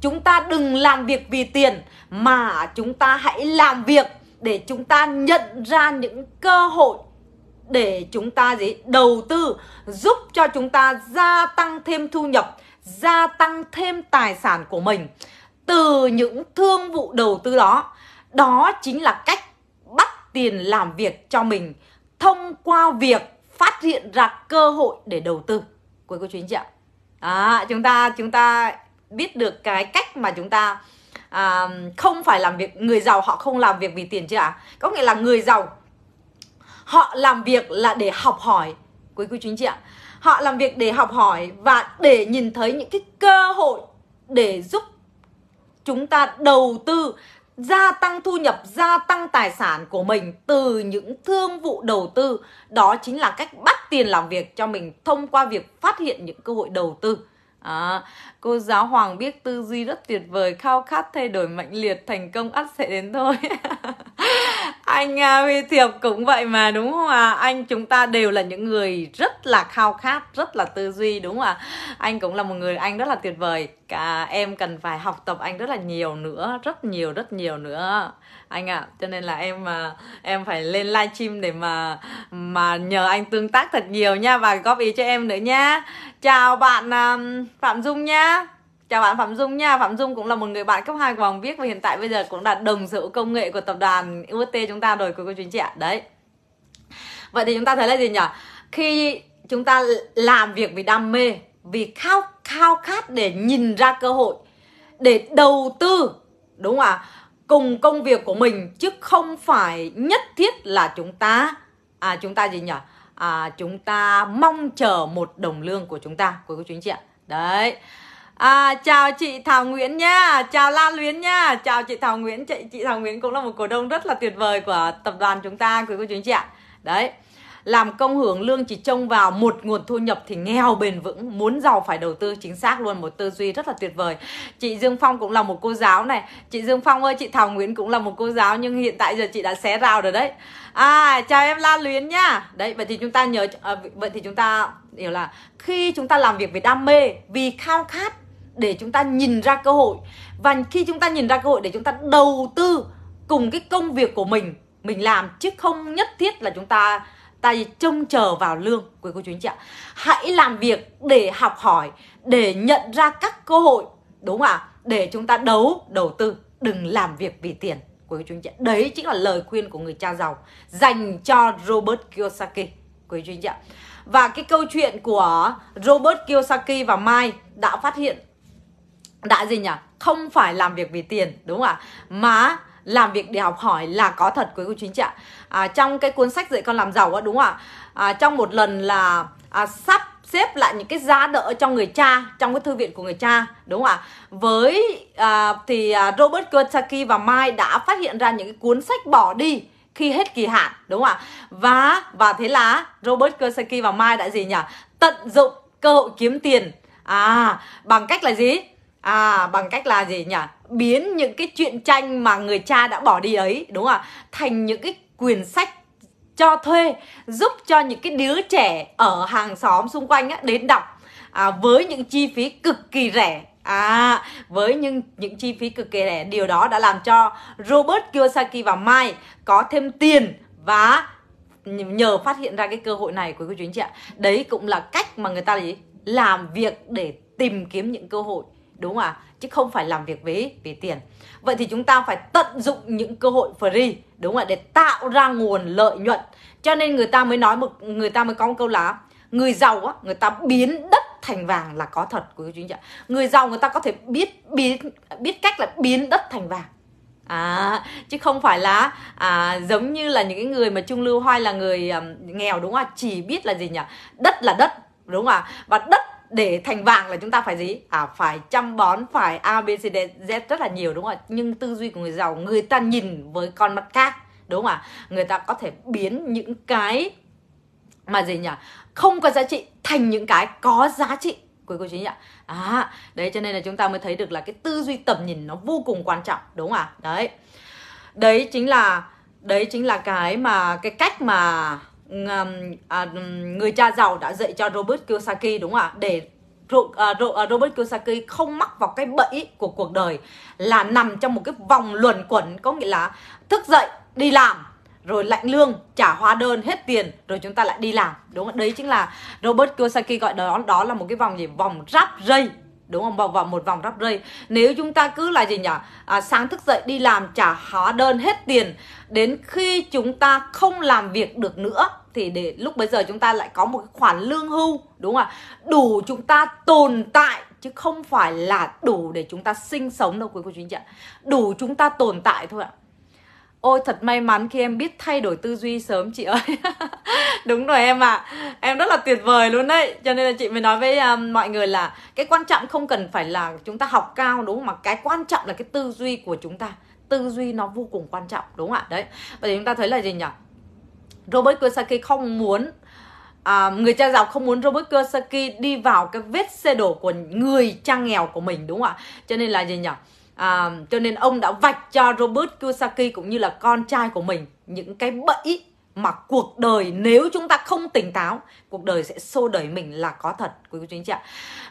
Chúng ta đừng làm việc vì tiền mà chúng ta hãy làm việc để chúng ta nhận ra những cơ hội để chúng ta đầu tư, giúp cho chúng ta gia tăng thêm thu nhập, gia tăng thêm tài sản của mình từ những thương vụ đầu tư đó. Đó chính là cách bắt tiền làm việc cho mình thông qua việc phát hiện ra cơ hội để đầu tư, quý cô chú anh chị ạ. Chúng ta biết được cái cách mà chúng ta không phải làm việc. Người giàu họ không làm việc vì tiền chứ ạ. Có nghĩa là người giàu họ làm việc là để học hỏi, quý cô chú anh chị ạ. Họ làm việc để học hỏi và để nhìn thấy những cái cơ hội để giúp chúng ta đầu tư, gia tăng thu nhập, gia tăng tài sản của mình từ những thương vụ đầu tư. Đó chính là cách bắt tiền làm việc cho mình thông qua việc phát hiện những cơ hội đầu tư. Cô giáo Hoàng biết tư duy rất tuyệt vời, khao khát thay đổi mạnh liệt, thành công ắt sẽ đến thôi. Anh Huy Thiệp cũng vậy mà, đúng không ạ? Anh chúng ta đều là những người rất là khao khát, rất là tư duy, đúng không ạ? Anh cũng là một người anh rất là tuyệt vời. Em cần phải học tập anh rất là nhiều nữa, rất nhiều nữa anh ạ. Cho nên là em phải lên livestream để mà nhờ anh tương tác thật nhiều nha, và góp ý cho em nữa nha. Chào bạn Phạm Dung nha. Chào bạn Phạm Dung nha. Phạm Dung cũng là một người bạn cấp 2 của Hoàng Viết và hiện tại bây giờ cũng là đồng sở hữu công nghệ của tập đoàn UST chúng ta rồi, quý cô chú anh chị ạ. Đấy. Vậy thì chúng ta thấy là gì nhỉ? Khi chúng ta làm việc vì đam mê, vì khao khát để nhìn ra cơ hội, để đầu tư, đúng không ạ? Cùng công việc của mình, chứ không phải nhất thiết là chúng ta mong chờ một đồng lương của chúng ta, quý cô chú anh chị ạ. Đấy. Chào chị Thảo Nguyễn nha, chào Lan Luyến nha, chào chị Thảo Nguyễn. Chị Thảo Nguyễn cũng là một cổ đông rất là tuyệt vời của tập đoàn chúng ta, quý cô chú anh chị ạ. Đấy, làm công hưởng lương chỉ trông vào một nguồn thu nhập thì nghèo bền vững, muốn giàu phải đầu tư. Chính xác luôn, một tư duy rất là tuyệt vời. Chị Dương Phong cũng là một cô giáo này. Chị Dương Phong ơi, chị Thảo Nguyễn cũng là một cô giáo nhưng hiện tại giờ chị đã xé rào rồi đấy. Chào em Lan Luyến nha. Đấy, vậy thì chúng ta vậy thì chúng ta hiểu là khi chúng ta làm việc vì đam mê, vì khao khát để chúng ta nhìn ra cơ hội, và khi chúng ta nhìn ra cơ hội để chúng ta đầu tư cùng cái công việc của mình làm, chứ không nhất thiết là chúng ta trông chờ vào lương, quý cô chú anh chị ạ. Hãy làm việc để học hỏi, để nhận ra các cơ hội, đúng không ạ? Để chúng ta đầu tư, đừng làm việc vì tiền, quý cô chú anh chị ạ. Đấy chính là lời khuyên của người cha giàu dành cho Robert Kiyosaki, quý cô chú anh chị ạ. Và cái câu chuyện của Robert Kiyosaki và Mai đã phát hiện không phải làm việc vì tiền, đúng không ạ, mà làm việc để học hỏi là có thật, quý cô chú anh chị ạ. Trong cái cuốn sách Dạy Con Làm Giàu á, đúng không ạ, trong một lần là sắp xếp lại những cái giá đỡ cho người cha, trong cái thư viện của người cha, đúng không ạ, thì Robert Kiyosaki và Mai đã phát hiện ra những cái cuốn sách bỏ đi khi hết kỳ hạn, đúng không ạ, và thế là Robert Kiyosaki và Mai đã tận dụng cơ hội kiếm tiền bằng cách là biến những cái truyện tranh mà người cha đã bỏ đi ấy, đúng không ạ, thành những cái quyển sách cho thuê, giúp cho những cái đứa trẻ ở hàng xóm xung quanh á, đến đọc với những chi phí cực kỳ rẻ. Với những chi phí cực kỳ rẻ, điều đó đã làm cho Robert Kiyosaki và Mai có thêm tiền và nhờ phát hiện ra cái cơ hội này, quý cô chú anh chị ạ. Đấy cũng là cách mà người ta làm việc để tìm kiếm những cơ hội, đúng không ạ? Chứ không phải làm việc vì tiền. Vậy thì chúng ta phải tận dụng những cơ hội free, đúng không ạ, để tạo ra nguồn lợi nhuận. Cho nên người ta mới có một câu là người giàu á, người ta biến đất đất thành vàng là có thật của chính trị. Người giàu người ta có thể biết cách là biến đất thành vàng. Chứ không phải là giống như là những cái người mà trung lưu hay là người nghèo, đúng không? Chỉ biết là gì nhỉ? Đất là đất, đúng không? Và đất để thành vàng là chúng ta phải gì? Phải chăm bón, phải A, B, C, D, Z rất là nhiều, đúng không? Nhưng tư duy của người giàu, người ta nhìn với con mắt khác, đúng không? Người ta có thể biến những cái mà gì nhỉ? Không có giá trị thành những cái có giá trị. Quý cô chú ý ạ. Đấy, cho nên là chúng ta mới thấy được là cái tư duy tầm nhìn nó vô cùng quan trọng, đúng không ạ? Đấy. Đấy chính là cái mà cái cách mà người cha giàu đã dạy cho Robert Kiyosaki, đúng không ạ? Để Robert Kiyosaki không mắc vào cái bẫy của cuộc đời là nằm trong một cái vòng luẩn quẩn, có nghĩa là thức dậy, đi làm, rồi lãnh lương, trả hóa đơn, hết tiền, rồi chúng ta lại đi làm, đúng không? Đấy chính là Robert Kiyosaki gọi đó là một cái vòng gì? Vòng ráp rây, đúng không? Một vòng ráp rây. Nếu chúng ta cứ là gì nhỉ? Sáng thức dậy đi làm, trả hóa đơn, hết tiền, đến khi chúng ta không làm việc được nữa thì để lúc bấy giờ chúng ta lại có một cái khoản lương hưu, đúng không ạ? Đủ chúng ta tồn tại, chứ không phải là đủ để chúng ta sinh sống đâu quý cô chú anh chị ạ. Đủ chúng ta tồn tại thôi ạ. Ôi thật may mắn khi em biết thay đổi tư duy sớm chị ơi. Đúng rồi em ạ. Em rất là tuyệt vời luôn đấy. Cho nên là chị mới nói với mọi người là cái quan trọng không cần phải là chúng ta học cao, đúng không? Mà cái quan trọng là cái tư duy của chúng ta. Tư duy nó vô cùng quan trọng, đúng không ạ? Đấy. Bây giờ chúng ta thấy là gì nhỉ? Robert Kiyosaki không muốn người cha giàu không muốn Robert Kiyosaki đi vào cái vết xe đổ của người cha nghèo của mình, đúng không ạ? Cho nên là gì nhỉ? Cho nên ông đã vạch cho Robert Kiyosaki cũng như là con trai của mình những cái bẫy mà cuộc đời, nếu chúng ta không tỉnh táo, cuộc đời sẽ xô đẩy mình là có thật, quý cô chú anh chị ạ.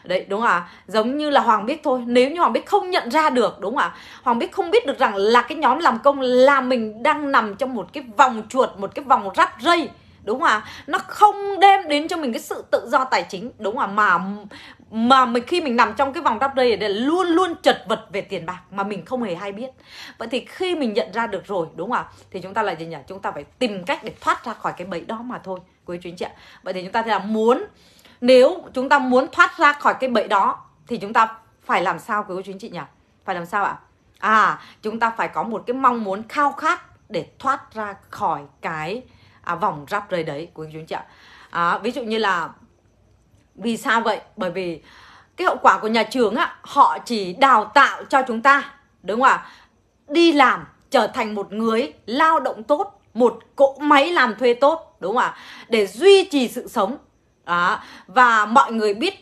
Đấy, đúng không ạ? Giống như là Hoàng Biết thôi. Nếu như Hoàng Biết không nhận ra được, đúng không ạ? Hoàng Biết không biết được rằng là cái nhóm làm công là mình đang nằm trong một cái vòng chuột, một cái vòng ráp rây, đúng không ạ? Nó không đem đến cho mình cái sự tự do tài chính, đúng không ạ? Mà mình khi mình nằm trong cái vòng ráp rây để luôn luôn chật vật về tiền bạc mà mình không hề hay biết. Vậy thì khi mình nhận ra được rồi, đúng không ạ? Thì chúng ta là gì nhỉ? Chúng ta phải tìm cách để thoát ra khỏi cái bẫy đó mà thôi, quý chú anh chị ạ. Vậy thì chúng ta nếu chúng ta muốn thoát ra khỏi cái bẫy đó thì chúng ta phải làm sao quý chú anh chị nhỉ? Phải làm sao ạ? Chúng ta phải có một cái mong muốn khao khát để thoát ra khỏi cái vòng ráp rây đấy, quý chú anh chị ạ. Ví dụ như là vì sao vậy? Bởi vì cái hậu quả của nhà trường họ chỉ đào tạo cho chúng ta, đúng không ạ? Đi làm, trở thành một người lao động tốt, một cỗ máy làm thuê tốt, đúng không ạ? Để duy trì sự sống. Và mọi người biết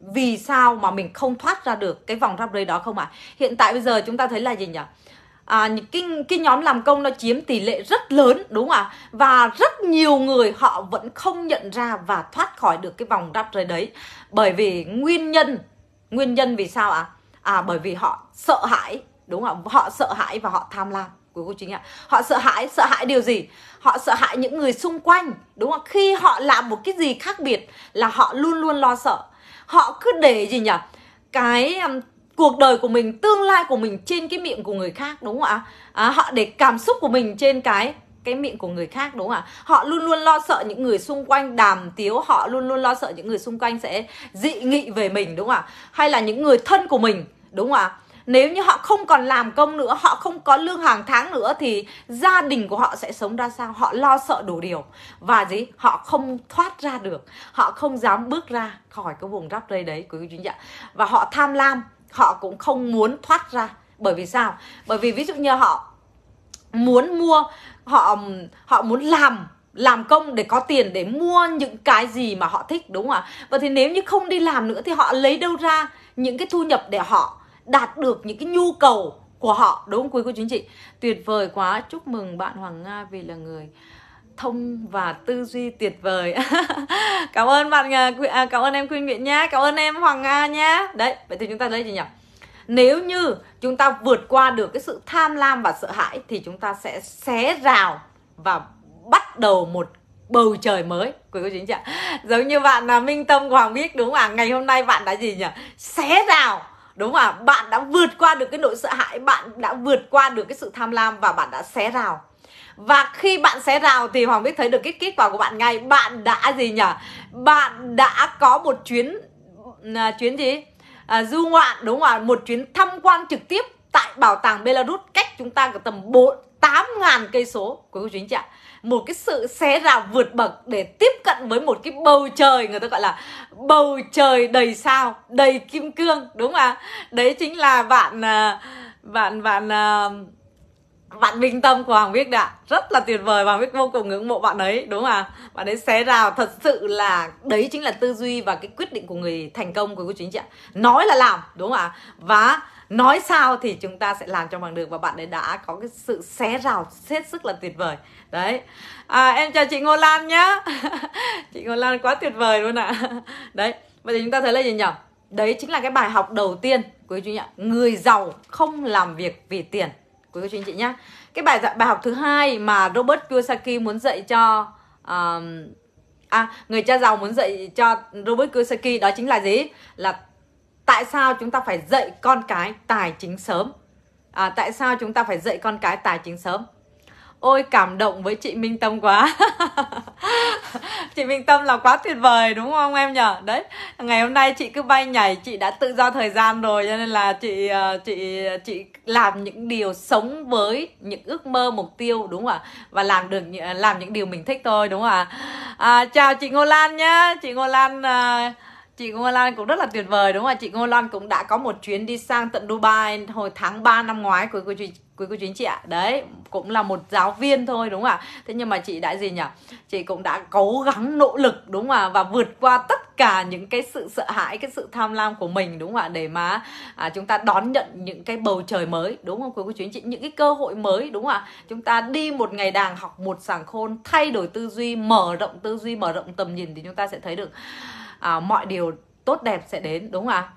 vì sao mà mình không thoát ra được cái vòng ráp rây đó không ạ? Hiện tại bây giờ chúng ta thấy là gì nhỉ? Cái nhóm làm công nó chiếm tỷ lệ rất lớn, đúng không ạ? Và rất nhiều người họ vẫn không nhận ra và thoát khỏi được cái vòng ráp rối đấy. Bởi vì nguyên nhân vì sao ạ? Bởi vì họ sợ hãi, đúng không ạ? Họ sợ hãi và họ tham lam, quý cô chú anh ạ. Họ sợ hãi điều gì? Họ sợ hãi những người xung quanh, đúng không ạ? Khi họ làm một cái gì khác biệt là họ luôn luôn lo sợ. Họ cứ để gì nhỉ? Cái cuộc đời của mình, tương lai của mình trên cái miệng của người khác, đúng không ạ? Họ để cảm xúc của mình trên cái miệng của người khác, đúng không ạ? Họ luôn luôn lo sợ những người xung quanh đàm tiếu, họ luôn luôn lo sợ những người xung quanh sẽ dị nghị về mình, đúng không ạ? Hay là những người thân của mình, đúng không ạ? Nếu như họ không còn làm công nữa, họ không có lương hàng tháng nữa thì gia đình của họ sẽ sống ra sao? Họ lo sợ đủ điều. Và gì? Họ không thoát ra được. Họ không dám bước ra khỏi cái vùng ráp rây đấy, quý vị chú ý ạ. Và họ tham lam, họ cũng không muốn thoát ra. Bởi vì sao? Bởi vì ví dụ như họ muốn mua, họ muốn làm công để có tiền để mua những cái gì mà họ thích, đúng không ạ? Vậy thì nếu như không đi làm nữa thì họ lấy đâu ra những cái thu nhập để họ đạt được những cái nhu cầu của họ, đúng không quý cô chú anh chị? Tuyệt vời quá, chúc mừng bạn Hoàng Nga vì là người thông và tư duy tuyệt vời. Cảm ơn cảm ơn em Quyên Nguyễn nhá, cảm ơn em Hoàng Nga nhá. Đấy, vậy thì chúng ta đây gì nhỉ? Nếu như chúng ta vượt qua được cái sự tham lam và sợ hãi thì chúng ta sẽ xé rào và bắt đầu một bầu trời mới, quý cô chú anh chị ạ. Giống như bạn là Minh Tâm của Hoàng Biết, đúng không ạ? Ngày hôm nay bạn đã gì nhỉ? Xé rào, đúng không ạ? Bạn đã vượt qua được cái nỗi sợ hãi, bạn đã vượt qua được cái sự tham lam và bạn đã xé rào. Và khi bạn xé rào thì Hoàng Biết thấy được kết quả của bạn ngay. Bạn đã gì nhỉ? Bạn đã có một chuyến chuyến gì? Du ngoạn, đúng không ạ? Một chuyến tham quan trực tiếp tại bảo tàng Belarus cách chúng ta tầm 8.000 cây số, quý cô chú anh chị ạ. Một cái sự xé rào vượt bậc để tiếp cận với một cái bầu trời, người ta gọi là bầu trời đầy sao, đầy kim cương, đúng không ạ? Đấy chính là bạn Bình Tâm của Hoàng Viết đã. Rất là tuyệt vời, Hoàng Viết vô cùng ngưỡng mộ bạn ấy, đúng không ạ? Bạn ấy xé rào, thật sự là đấy chính là tư duy và cái quyết định của người thành công, của cô chú anh chị ạ. Nói là làm, đúng không ạ? Và nói sao thì chúng ta sẽ làm cho bằng được, và bạn ấy đã có cái sự xé rào hết sức là tuyệt vời. Đấy. Em chào chị Ngô Lan nhá. Chị Ngô Lan quá tuyệt vời luôn ạ. Đấy. Vậy thì chúng ta thấy là gì nhỉ? Đấy chính là cái bài học đầu tiên, quý chú nhỉ? Người giàu không làm việc vì tiền, quý cô chú anh chị nhá. Cái bài học thứ hai mà Robert Kiyosaki muốn dạy cho người cha giàu muốn dạy cho Robert Kiyosaki, đó chính là gì? Là tại sao chúng ta phải dạy con cái tài chính sớm? Tại sao chúng ta phải dạy con cái tài chính sớm? Ôi cảm động với chị Minh Tâm quá. Chị Minh Tâm là quá tuyệt vời, đúng không em nhỉ? Đấy, ngày hôm nay chị cứ bay nhảy, chị đã tự do thời gian rồi, cho nên là chị làm những điều, sống với những ước mơ, mục tiêu, đúng không ạ? Và làm những điều mình thích thôi, đúng không ạ? Chào chị Ngô Lan nhá. Chị Ngô Lan cũng rất là tuyệt vời, đúng không ạ? Chị Ngô Lan cũng đã có một chuyến đi sang tận Dubai hồi tháng 3 năm ngoái, của quý cô chú anh chị ạ. Đấy, cũng là một giáo viên thôi, đúng không ạ? Thế nhưng mà chị đã gì nhỉ? Chị cũng đã cố gắng nỗ lực, đúng không ạ? Và vượt qua tất cả những cái sự sợ hãi, cái sự tham lam của mình, đúng không ạ? Để mà chúng ta đón nhận những cái bầu trời mới, đúng không quý cô chú anh chị? Những cái cơ hội mới, đúng không ạ? Chúng ta đi một ngày đàng, học một sàng khôn, thay đổi tư duy, mở rộng tư duy, mở rộng tầm nhìn, thì chúng ta sẽ thấy được mọi điều tốt đẹp sẽ đến, đúng không ạ?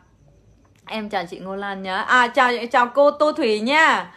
Em chào chị Ngô Lan nhá. Chào cô Tô Thủy nha.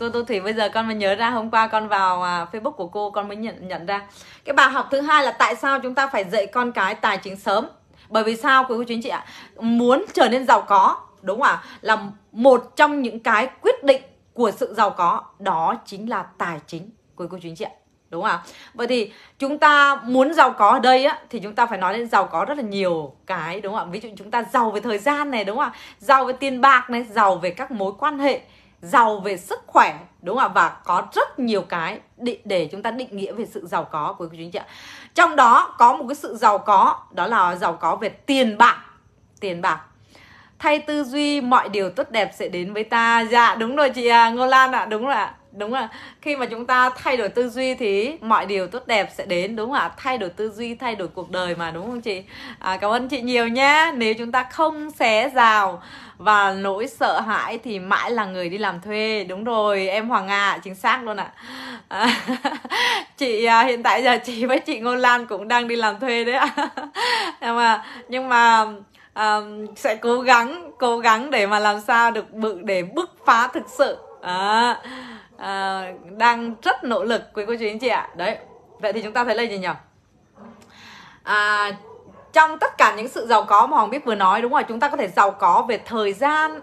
Cô Tô Thủy, bây giờ con mới nhớ ra, hôm qua con vào Facebook của cô, con mới nhận ra. Cái bài học thứ hai là tại sao chúng ta phải dạy con cái tài chính sớm. Bởi vì sao quý cô chú anh chị ạ? Muốn trở nên giàu có, đúng không ạ? Là một trong những cái quyết định của sự giàu có, đó chính là tài chính, quý cô chú anh chị ạ. Đúng không ạ? Vậy thì chúng ta muốn giàu có ở đây á, thì chúng ta phải nói đến giàu có rất là nhiều cái, đúng không ạ? Ví dụ chúng ta giàu về thời gian này, đúng không ạ? Giàu về tiền bạc này, giàu về các mối quan hệ, giàu về sức khỏe, đúng không ạ? Và có rất nhiều cái để chúng ta định nghĩa về sự giàu có, quý cô chú anh chị ạ. Trong đó có một cái sự giàu có, đó là giàu có về tiền bạc. Tiền bạc. Thay tư duy, mọi điều tốt đẹp sẽ đến với ta. Dạ đúng rồi chị Ngô Lan ạ, đúng rồi ạ. Đúng rồi, khi mà chúng ta thay đổi tư duy thì mọi điều tốt đẹp sẽ đến, đúng không ạ? Thay đổi tư duy, thay đổi cuộc đời mà, đúng không chị? Cảm ơn chị nhiều nhé. Nếu chúng ta không xé rào và nỗi sợ hãi thì mãi là người đi làm thuê. Đúng rồi, em Hoàng Nga, chính xác luôn ạ. Chị hiện tại giờ chị với chị Ngô Lan cũng đang đi làm thuê đấy ạ. Nhưng mà sẽ cố gắng để mà làm sao được để bứt phá thực sự. Đang rất nỗ lực, quý cô chú anh chị ạ. Đấy, vậy thì chúng ta thấy là gì nhỉ? Trong tất cả những sự giàu có mà Hoàng Biết vừa nói, đúng rồi, chúng ta có thể giàu có về thời gian.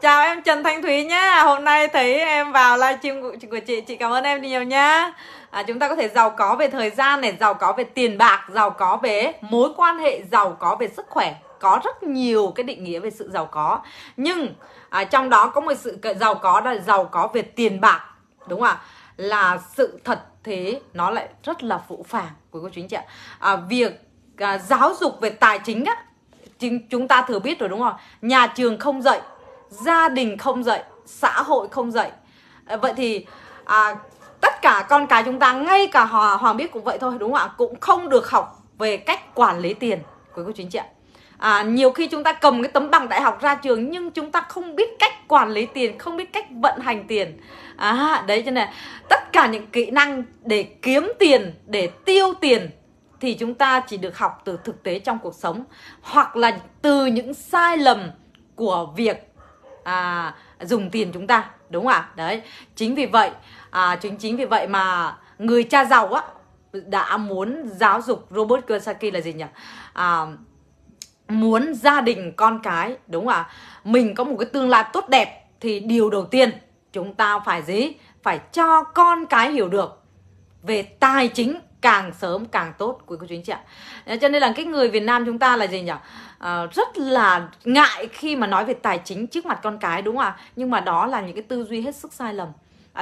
Chào em Trần Thanh Thúy nhá, hôm nay thấy em vào livestream của chị cảm ơn em nhiều nhá. Chúng ta có thể giàu có về thời gian này, giàu có về tiền bạc, giàu có về mối quan hệ, giàu có về sức khỏe. Có rất nhiều cái định nghĩa về sự giàu có. Nhưng trong đó có một sự giàu có, đó là giàu có về tiền bạc, đúng không ạ? Là sự thật thế nó lại rất là phụ phàng, quý cô chú anh chị ạ. Việc giáo dục về tài chính á, chúng ta thừa biết rồi, đúng không? Nhà trường không dạy, gia đình không dạy, xã hội không dạy. Vậy thì tất cả con cái chúng ta, ngay cả Hoàng Biết cũng vậy thôi, đúng không ạ? Cũng không được học về cách quản lý tiền, quý cô chú anh chị ạ. Nhiều khi chúng ta cầm cái tấm bằng đại học ra trường, nhưng chúng ta không biết cách quản lý tiền, không biết cách vận hành tiền. Đấy cho nên tất cả những kỹ năng để kiếm tiền, để tiêu tiền thì chúng ta chỉ được học từ thực tế trong cuộc sống, hoặc là từ những sai lầm của việc dùng tiền chúng ta, đúng không ạ? Đấy, chính vì vậy chính vì vậy mà người cha giàu á đã muốn giáo dục Robert Kiyosaki là gì nhỉ? Muốn gia đình con cái, đúng không ạ? Mình có một cái tương lai tốt đẹp thì điều đầu tiên chúng ta phải gì? Phải cho con cái hiểu được về tài chính, càng sớm càng tốt, quý cô chú anh chị ạ. Cho nên là cái người Việt Nam chúng ta là gì nhỉ? Rất là ngại khi mà nói về tài chính trước mặt con cái, đúng không ạ? Nhưng mà đó là những cái tư duy hết sức sai lầm.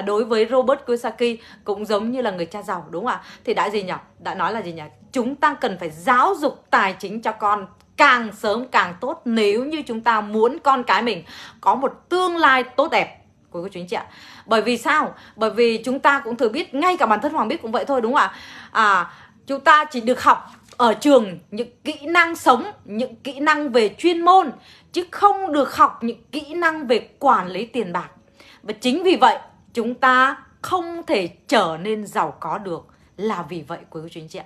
Đối với Robert Kiyosaki cũng giống như là người cha giàu, đúng không ạ? Thì đã gì nhỉ? Đã nói là gì nhỉ? Chúng ta cần phải giáo dục tài chính cho con càng sớm càng tốt nếu như chúng ta muốn con cái mình có một tương lai tốt đẹp, quý cô chú anh chị ạ. Bởi vì sao? Bởi vì chúng ta cũng thừa biết, ngay cả bản thân Hoàng biết cũng vậy thôi, đúng không ạ? Chúng ta chỉ được học ở trường những kỹ năng sống, những kỹ năng về chuyên môn, chứ không được học những kỹ năng về quản lý tiền bạc. Và chính vì vậy chúng ta không thể trở nên giàu có được. Là vì vậy quý cô chú anh chị ạ,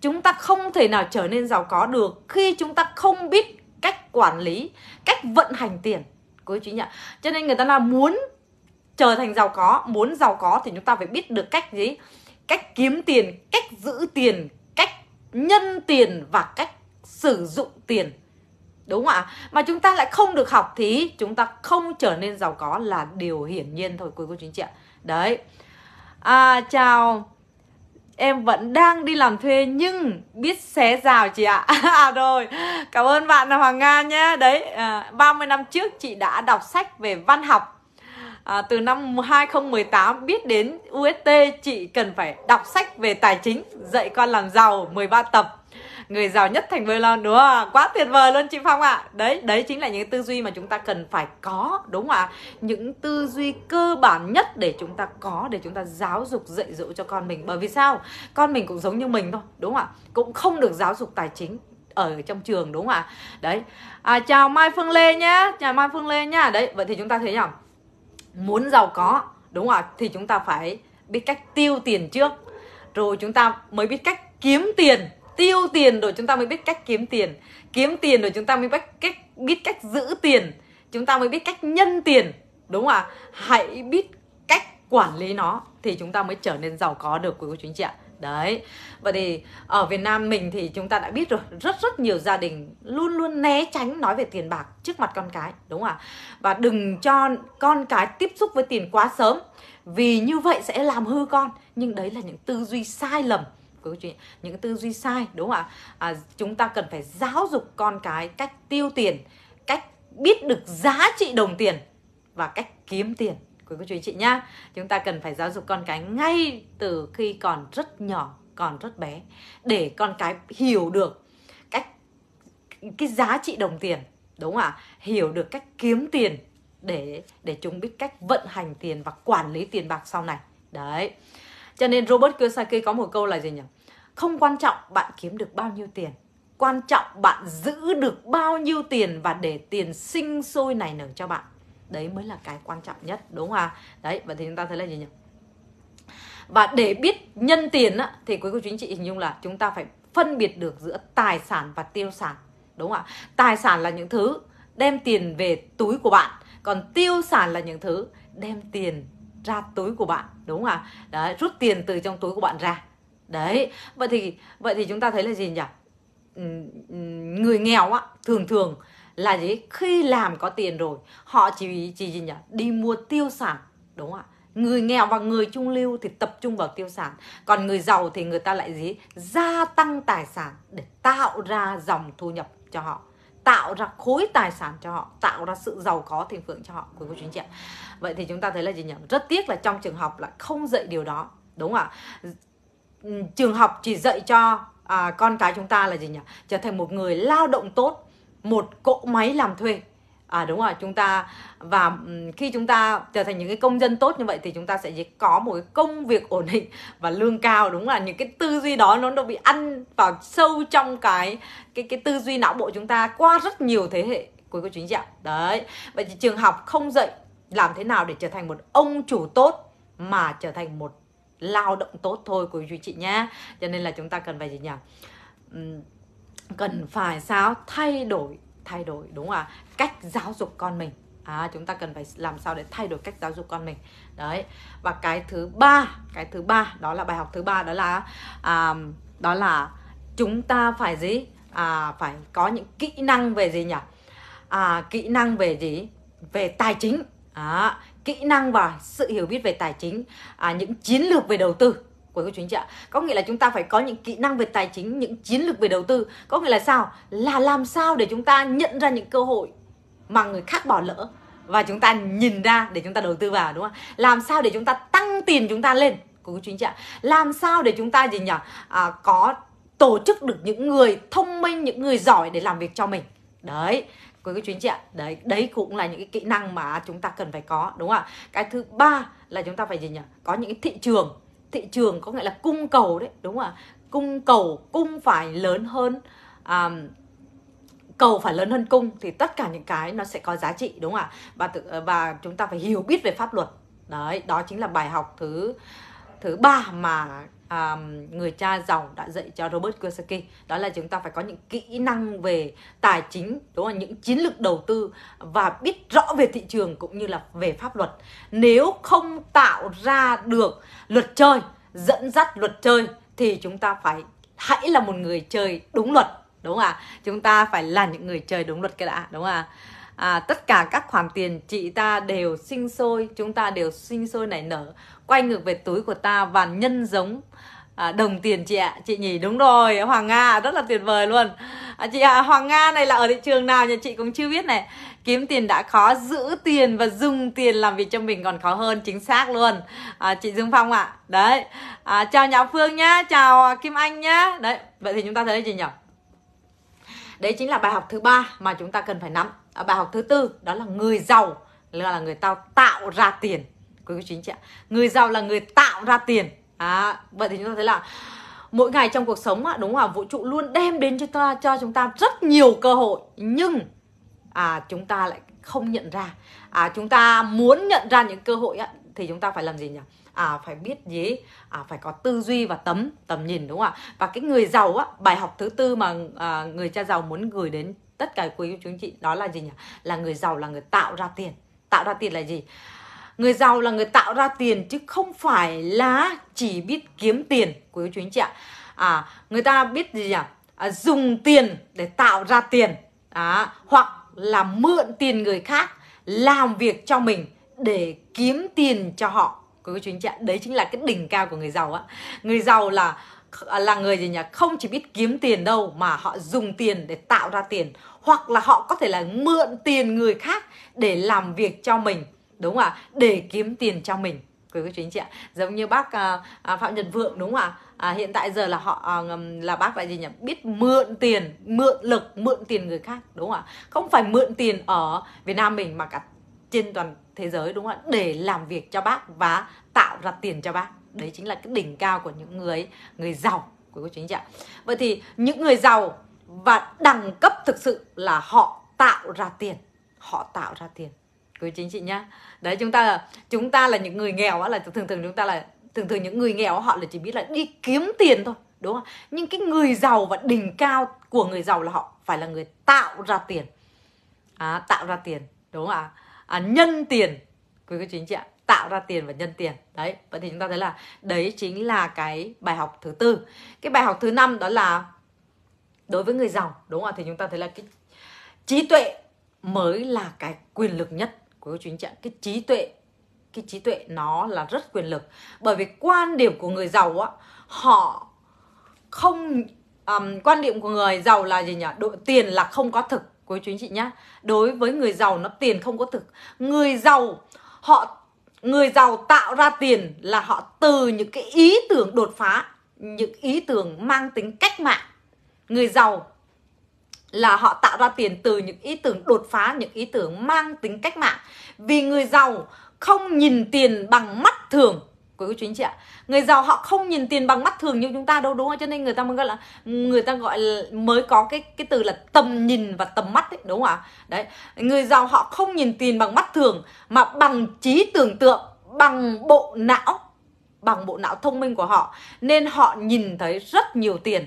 chúng ta không thể nào trở nên giàu có được khi chúng ta không biết cách quản lý, cách vận hành tiền, quý cô chú anh chị ạ. Cho nên người ta là muốn trở thành giàu có, muốn giàu có thì chúng ta phải biết được cách gì? Cách kiếm tiền, cách giữ tiền, cách nhân tiền và cách sử dụng tiền, đúng không ạ? Mà chúng ta lại không được học thì chúng ta không trở nên giàu có là điều hiển nhiên thôi, quý cô chú anh chị ạ. Đấy. Chào, em vẫn đang đi làm thuê nhưng biết xé rào chị ạ. Rồi, cảm ơn bạn Hoàng Nga nhé. Đấy, 30 năm trước chị đã đọc sách về văn học. Từ năm 2018 biết đến UST, chị cần phải đọc sách về tài chính, dạy con làm giàu 13 tập. Người giàu nhất thành Bơi Lon, đúng không? Quá tuyệt vời luôn chị Phong ạ. Đấy chính là những tư duy mà chúng ta cần phải có, đúng không ạ? Những tư duy cơ bản nhất để chúng ta có, để chúng ta giáo dục dạy dỗ cho con mình. Bởi vì sao? Con mình cũng giống như mình thôi, đúng không ạ? Cũng không được giáo dục tài chính ở trong trường, đúng không ạ? Đấy. Chào Mai Phương Lê nhé. Chào Mai Phương Lê nhá. Đấy, vậy thì chúng ta thấy nhỉ? Muốn giàu có, đúng không ạ? Thì chúng ta phải biết cách tiêu tiền trước, rồi chúng ta mới biết cách kiếm tiền. Tiêu tiền rồi chúng ta mới biết cách kiếm tiền. Kiếm tiền rồi chúng ta mới biết cách giữ tiền. Chúng ta mới biết cách nhân tiền, đúng không ạ? Hãy biết cách quản lý nó thì chúng ta mới trở nên giàu có được, quý cô chú anh chị ạ. Đấy. Vậy thì ở Việt Nam mình thì chúng ta đã biết rồi, rất nhiều gia đình luôn luôn né tránh nói về tiền bạc trước mặt con cái, đúng không ạ? Và đừng cho con cái tiếp xúc với tiền quá sớm, vì như vậy sẽ làm hư con. Nhưng đấy là những tư duy sai lầm, những tư duy sai, đúng không ạ? Chúng ta cần phải giáo dục con cái cách tiêu tiền, cách biết được giá trị đồng tiền và cách kiếm tiền, quý cô chú anh chị nhá. Chúng ta cần phải giáo dục con cái ngay từ khi còn rất nhỏ, còn rất bé, để con cái hiểu được cách cái giá trị đồng tiền, đúng không ạ? Hiểu được cách kiếm tiền để chúng biết cách vận hành tiền và quản lý tiền bạc sau này. Đấy. Cho nên Robert Kiyosaki có một câu là gì nhỉ? Không quan trọng bạn kiếm được bao nhiêu tiền, quan trọng bạn giữ được bao nhiêu tiền và để tiền sinh sôi nảy nở cho bạn. Đấy mới là cái quan trọng nhất, đúng không ạ? Đấy, vậy thì chúng ta thấy là gì nhỉ? Và để biết nhân tiền á, thì quý cô chú anh chị hình dung là chúng ta phải phân biệt được giữa tài sản và tiêu sản, đúng không ạ? Tài sản là những thứ đem tiền về túi của bạn, còn tiêu sản là những thứ đem tiền ra túi của bạn, đúng không ạ? Đấy, rút tiền từ trong túi của bạn ra. Đấy, vậy thì chúng ta thấy là gì nhỉ? Người nghèo á, thường là gì? Khi làm có tiền rồi, họ chỉ gì nhỉ? Đi mua tiêu sản, đúng không ạ? Người nghèo và người trung lưu thì tập trung vào tiêu sản, còn người giàu thì người ta lại gì? Gia tăng tài sản để tạo ra dòng thu nhập cho họ, tạo ra khối tài sản cho họ, tạo ra sự giàu có thịnh vượng cho họ, quý cô chú anh chị ạ. Vậy thì chúng ta thấy là gì nhỉ? Rất tiếc là trong trường học lại không dạy điều đó, đúng không ạ? Trường học chỉ dạy cho con cái chúng ta là gì nhỉ? Trở thành một người lao động tốt, một cỗ máy làm thuê. Đúng rồi, chúng ta và khi chúng ta trở thành những cái công dân tốt như vậy thì chúng ta sẽ có một cái công việc ổn định và lương cao, đúng là những cái tư duy đó nó bị ăn vào sâu trong cái tư duy não bộ chúng ta qua rất nhiều thế hệ, quý cô chú anh chị ạ. Đấy, vậy thì trường học không dạy làm thế nào để trở thành một ông chủ tốt mà trở thành một lao động tốt thôi, quý cô chú anh chị nhá. Cho nên là chúng ta cần phải gì nhỉ? Cần phải sao? Thay đổi, đúng không ạ? Cách giáo dục con mình. Chúng ta cần phải làm sao để thay đổi cách giáo dục con mình. Đấy. Và cái thứ ba đó là bài học thứ ba, đó là chúng ta phải gì? Phải có những kỹ năng về gì nhỉ? Kỹ năng về gì? Về tài chính. Kỹ năng và sự hiểu biết về tài chính, những chiến lược về đầu tư. của cô chú anh chị ạ. Có nghĩa là chúng ta phải có những kỹ năng về tài chính, những chiến lược về đầu tư. Có nghĩa là sao? Là làm sao để chúng ta nhận ra những cơ hội mà người khác bỏ lỡ và chúng ta nhìn ra để chúng ta đầu tư vào, đúng không? Làm sao để chúng ta tăng tiền chúng ta lên, cô chú anh chị ạ. Làm sao để chúng ta gì nhỉ? Có tổ chức được những người thông minh, những người giỏi để làm việc cho mình. Đấy, quý cô chú anh chị ạ. Đấy cũng là những cái kỹ năng mà chúng ta cần phải có, đúng không ạ? Cái thứ ba là chúng ta phải gì nhỉ? Có những cái thị trường. Thị trường có nghĩa là cung cầu đấy, đúng không ạ? Cung cầu, cung phải lớn hơn cầu phải lớn hơn cung thì tất cả những cái nó sẽ có giá trị, đúng không ạ? Và chúng ta phải hiểu biết về pháp luật. Đấy, đó chính là bài học thứ ba mà người cha giàu đã dạy cho Robert Kiyosaki. Đó là chúng ta phải có những kỹ năng về tài chính, đúng không? Những chiến lược đầu tư và biết rõ về thị trường cũng như là về pháp luật. Nếu không tạo ra được luật chơi, dẫn dắt luật chơi thì chúng ta hãy là một người chơi đúng luật, đúng không ạ? Chúng ta phải là những người chơi đúng luật cái đã, đúng không ạ? Tất cả các khoản tiền chị ta đều sinh sôi, chúng ta đều sinh sôi nảy nở, quay ngược về túi của ta và nhân giống đồng tiền chị ạ. Chị nhỉ, đúng rồi, Hoàng Nga rất là tuyệt vời luôn. Chị ạ, Hoàng Nga này là ở thị trường nào nhà chị cũng chưa biết này. Kiếm tiền đã khó, giữ tiền và dùng tiền làm việc cho mình còn khó hơn, chính xác luôn. Chị Dương Phong ạ. Đấy, chào Nhã Phương nhá, chào Kim Anh nhá. Đấy, vậy thì chúng ta thấy chị nhỉ? Đấy chính là bài học thứ ba mà chúng ta cần phải nắm. Bài học thứ tư đó là người giàu là người tạo ra tiền, quý cô chú anh chị ạ. Người giàu là người tạo ra tiền. Vậy thì chúng ta thấy là mỗi ngày trong cuộc sống, đúng không, vũ trụ luôn đem đến cho chúng ta rất nhiều cơ hội, nhưng chúng ta lại không nhận ra. Chúng ta muốn nhận ra những cơ hội thì chúng ta phải làm gì nhỉ? Phải biết gì? Phải có tư duy và tầm nhìn, đúng không ạ? Và cái người giàu bài học thứ tư mà người cha giàu muốn gửi đến tất cả quý chú anh chị đó là gì nhỉ? Là người giàu là người tạo ra tiền. Tạo ra tiền là gì? Người giàu là người tạo ra tiền chứ không phải là chỉ biết kiếm tiền, quý chú anh chị ạ. Người ta biết gì nhỉ? Dùng tiền để tạo ra tiền, hoặc là mượn tiền người khác làm việc cho mình để kiếm tiền cho họ, quý chú anh chị ạ. Đấy chính là cái đỉnh cao của người giàu á. Người giàu là người gì nhỉ? Không chỉ biết kiếm tiền đâu mà họ dùng tiền để tạo ra tiền, hoặc là họ có thể là mượn tiền người khác để làm việc cho mình, đúng không ạ? Để kiếm tiền cho mình, quý cô chú anh chị ạ. Giống như bác Phạm Nhật Vượng, đúng không ạ? Hiện tại giờ là bác lại gì nhỉ? Biết mượn tiền, mượn lực, mượn tiền người khác, đúng không ạ? Không phải mượn tiền ở Việt Nam mình mà cả trên toàn thế giới, đúng không ạ? Để làm việc cho bác và tạo ra tiền cho bác. Đấy chính là cái đỉnh cao của những người giàu, quý cô chú anh chị ạ. Vậy thì những người giàu và đẳng cấp thực sự là họ tạo ra tiền, quý cô chú anh chị nhá. Đấy, chúng ta là những người nghèo á, là thường thường những người nghèo họ là chỉ biết là đi kiếm tiền thôi, đúng không? Nhưng cái người giàu và đỉnh cao của người giàu là họ phải là người tạo ra tiền, đúng không ạ? Nhân tiền, quý cô chú anh chị ạ. Tạo ra tiền và nhân tiền. Đấy, vậy thì chúng ta thấy là đấy chính là cái bài học thứ tư. Cái bài học thứ năm đó là đối với người giàu, đúng không? Thì chúng ta thấy là cái trí tuệ mới là cái quyền lực nhất, quý cô chú anh chị ạ. Cái trí tuệ nó là rất quyền lực. Bởi vì quan điểm của người giàu á, họ không quan điểm của người giàu là gì nhỉ? Tiền là không có thực, quý cô chú anh chị nhá. Đối với người giàu nó tiền không có thực. Người giàu tạo ra tiền là họ từ những cái ý tưởng đột phá, những ý tưởng mang tính cách mạng. Người giàu là họ tạo ra tiền từ những ý tưởng đột phá, những ý tưởng mang tính cách mạng. Vì người giàu không nhìn tiền bằng mắt thường, quý cô chú anh chị ạ. Người giàu họ không nhìn tiền bằng mắt thường như chúng ta đâu, đúng không? Cho nên người ta gọi là mới có cái từ là tầm nhìn và tầm mắt ấy, đúng không ạ? Đấy, người giàu họ không nhìn tiền bằng mắt thường mà bằng trí tưởng tượng, bằng bộ não thông minh của họ, nên họ nhìn thấy rất nhiều tiền.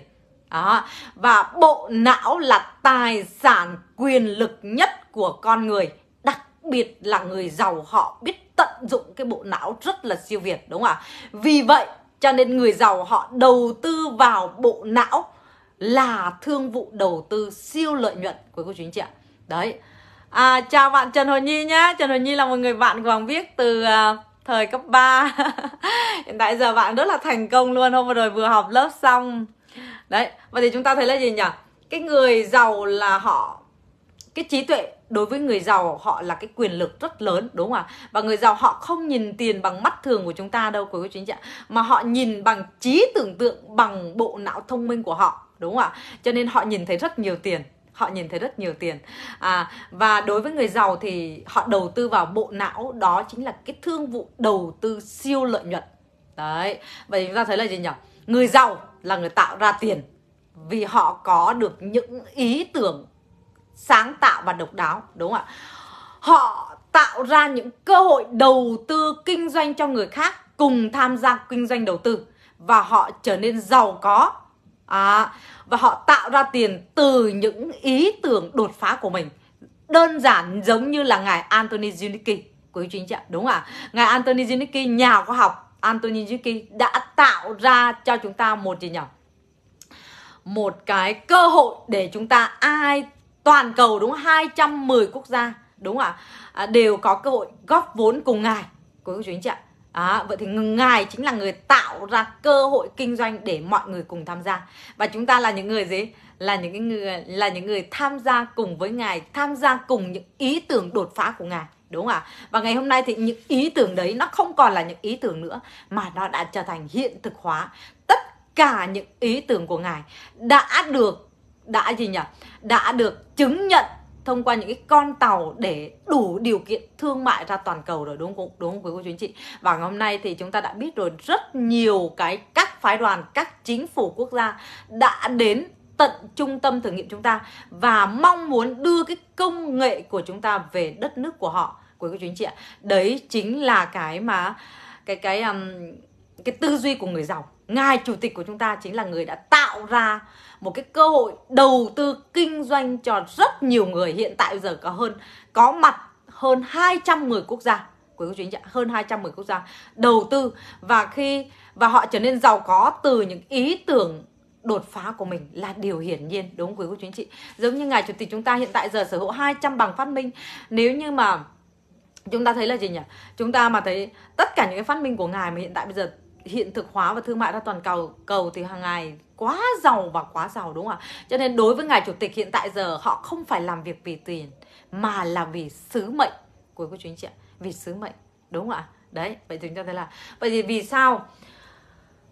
Và bộ não là tài sản quyền lực nhất của con người, đặc biệt là người giàu họ biết tận dụng cái bộ não rất là siêu việt, đúng không ạ? Vì vậy cho nên người giàu họ đầu tư vào bộ não là thương vụ đầu tư siêu lợi nhuận, quý cô chú anh chị ạ. Đấy, chào bạn Trần Hồ Nhi nhá. Trần Hồ Nhi là một người bạn của Hoàng Viết từ thời cấp 3. Hiện tại giờ bạn rất là thành công luôn. Hôm vừa rồi vừa học lớp xong. Đấy, vậy thì chúng ta thấy là gì nhỉ? Cái người giàu là họ, cái trí tuệ đối với người giàu họ là cái quyền lực rất lớn, đúng không ạ? Và người giàu họ không nhìn tiền bằng mắt thường của chúng ta đâu, quý cô chú anh chị ạ, mà họ nhìn bằng trí tưởng tượng, bằng bộ não thông minh của họ, đúng không ạ? Cho nên họ nhìn thấy rất nhiều tiền, họ nhìn thấy rất nhiều tiền. Và đối với người giàu thì họ đầu tư vào bộ não, đó chính là cái thương vụ đầu tư siêu lợi nhuận. Đấy, vậy chúng ta thấy là gì nhỉ? Người giàu là người tạo ra tiền vì họ có được những ý tưởng sáng tạo và độc đáo, đúng không ạ? Họ tạo ra những cơ hội đầu tư kinh doanh cho người khác cùng tham gia kinh doanh đầu tư, và họ trở nên giàu có. Và họ tạo ra tiền từ những ý tưởng đột phá của mình. Đơn giản giống như là ngài Anatoly Yunitskiy, quý chính ạ, đúng không ạ? Ngài Anatoly Yunitskiy, nhà khoa học Anatoly Yunitskiy đã tạo ra cho chúng ta một gì nhỉ? Một cái cơ hội để chúng ta toàn cầu, đúng không? 210 quốc gia, đúng không ạ, đều có cơ hội góp vốn cùng ngài, quý cô chú anh chị ạ. Vậy thì ngài chính là người tạo ra cơ hội kinh doanh để mọi người cùng tham gia, và chúng ta là những người gì? Là những người tham gia cùng với ngài, tham gia cùng những ý tưởng đột phá của ngài, đúng không ạ? Và ngày hôm nay thì những ý tưởng đấy nó không còn là những ý tưởng nữa mà nó đã trở thành hiện thực hóa. Tất cả những ý tưởng của ngài đã được chứng nhận thông qua những cái con tàu để đủ điều kiện thương mại ra toàn cầu rồi, đúng không quý cô chú anh chị? Và ngày hôm nay thì chúng ta đã biết rồi, rất nhiều các phái đoàn, các chính phủ quốc gia đã đến tận trung tâm thử nghiệm chúng ta và mong muốn đưa cái công nghệ của chúng ta về đất nước của họ, quý cô chú anh chị ạ. Đấy chính là cái tư duy của người giàu. Ngài chủ tịch của chúng ta chính là người đã tạo ra một cái cơ hội đầu tư kinh doanh cho rất nhiều người. Hiện tại giờ có mặt hơn 210 quốc gia, quý cô chú anh chị, hơn 210 quốc gia đầu tư, và họ trở nên giàu có từ những ý tưởng đột phá của mình là điều hiển nhiên, đúng không, quý cô chú anh chị? Giống như ngài chủ tịch chúng ta hiện tại giờ sở hữu 200 bằng phát minh. Nếu như mà chúng ta thấy là gì nhỉ? Chúng ta mà thấy tất cả những cái phát minh của ngài mà hiện tại bây giờ hiện thực hóa và thương mại ra toàn cầu thì hàng ngày quá giàu và quá giàu, đúng không ạ? Cho nên đối với ngài chủ tịch hiện tại giờ, họ không phải làm việc vì tiền mà là vì sứ mệnh, quý cô chú anh chị ạ, vì sứ mệnh, đúng không ạ? Đấy, vậy chúng ta thấy là vậy thì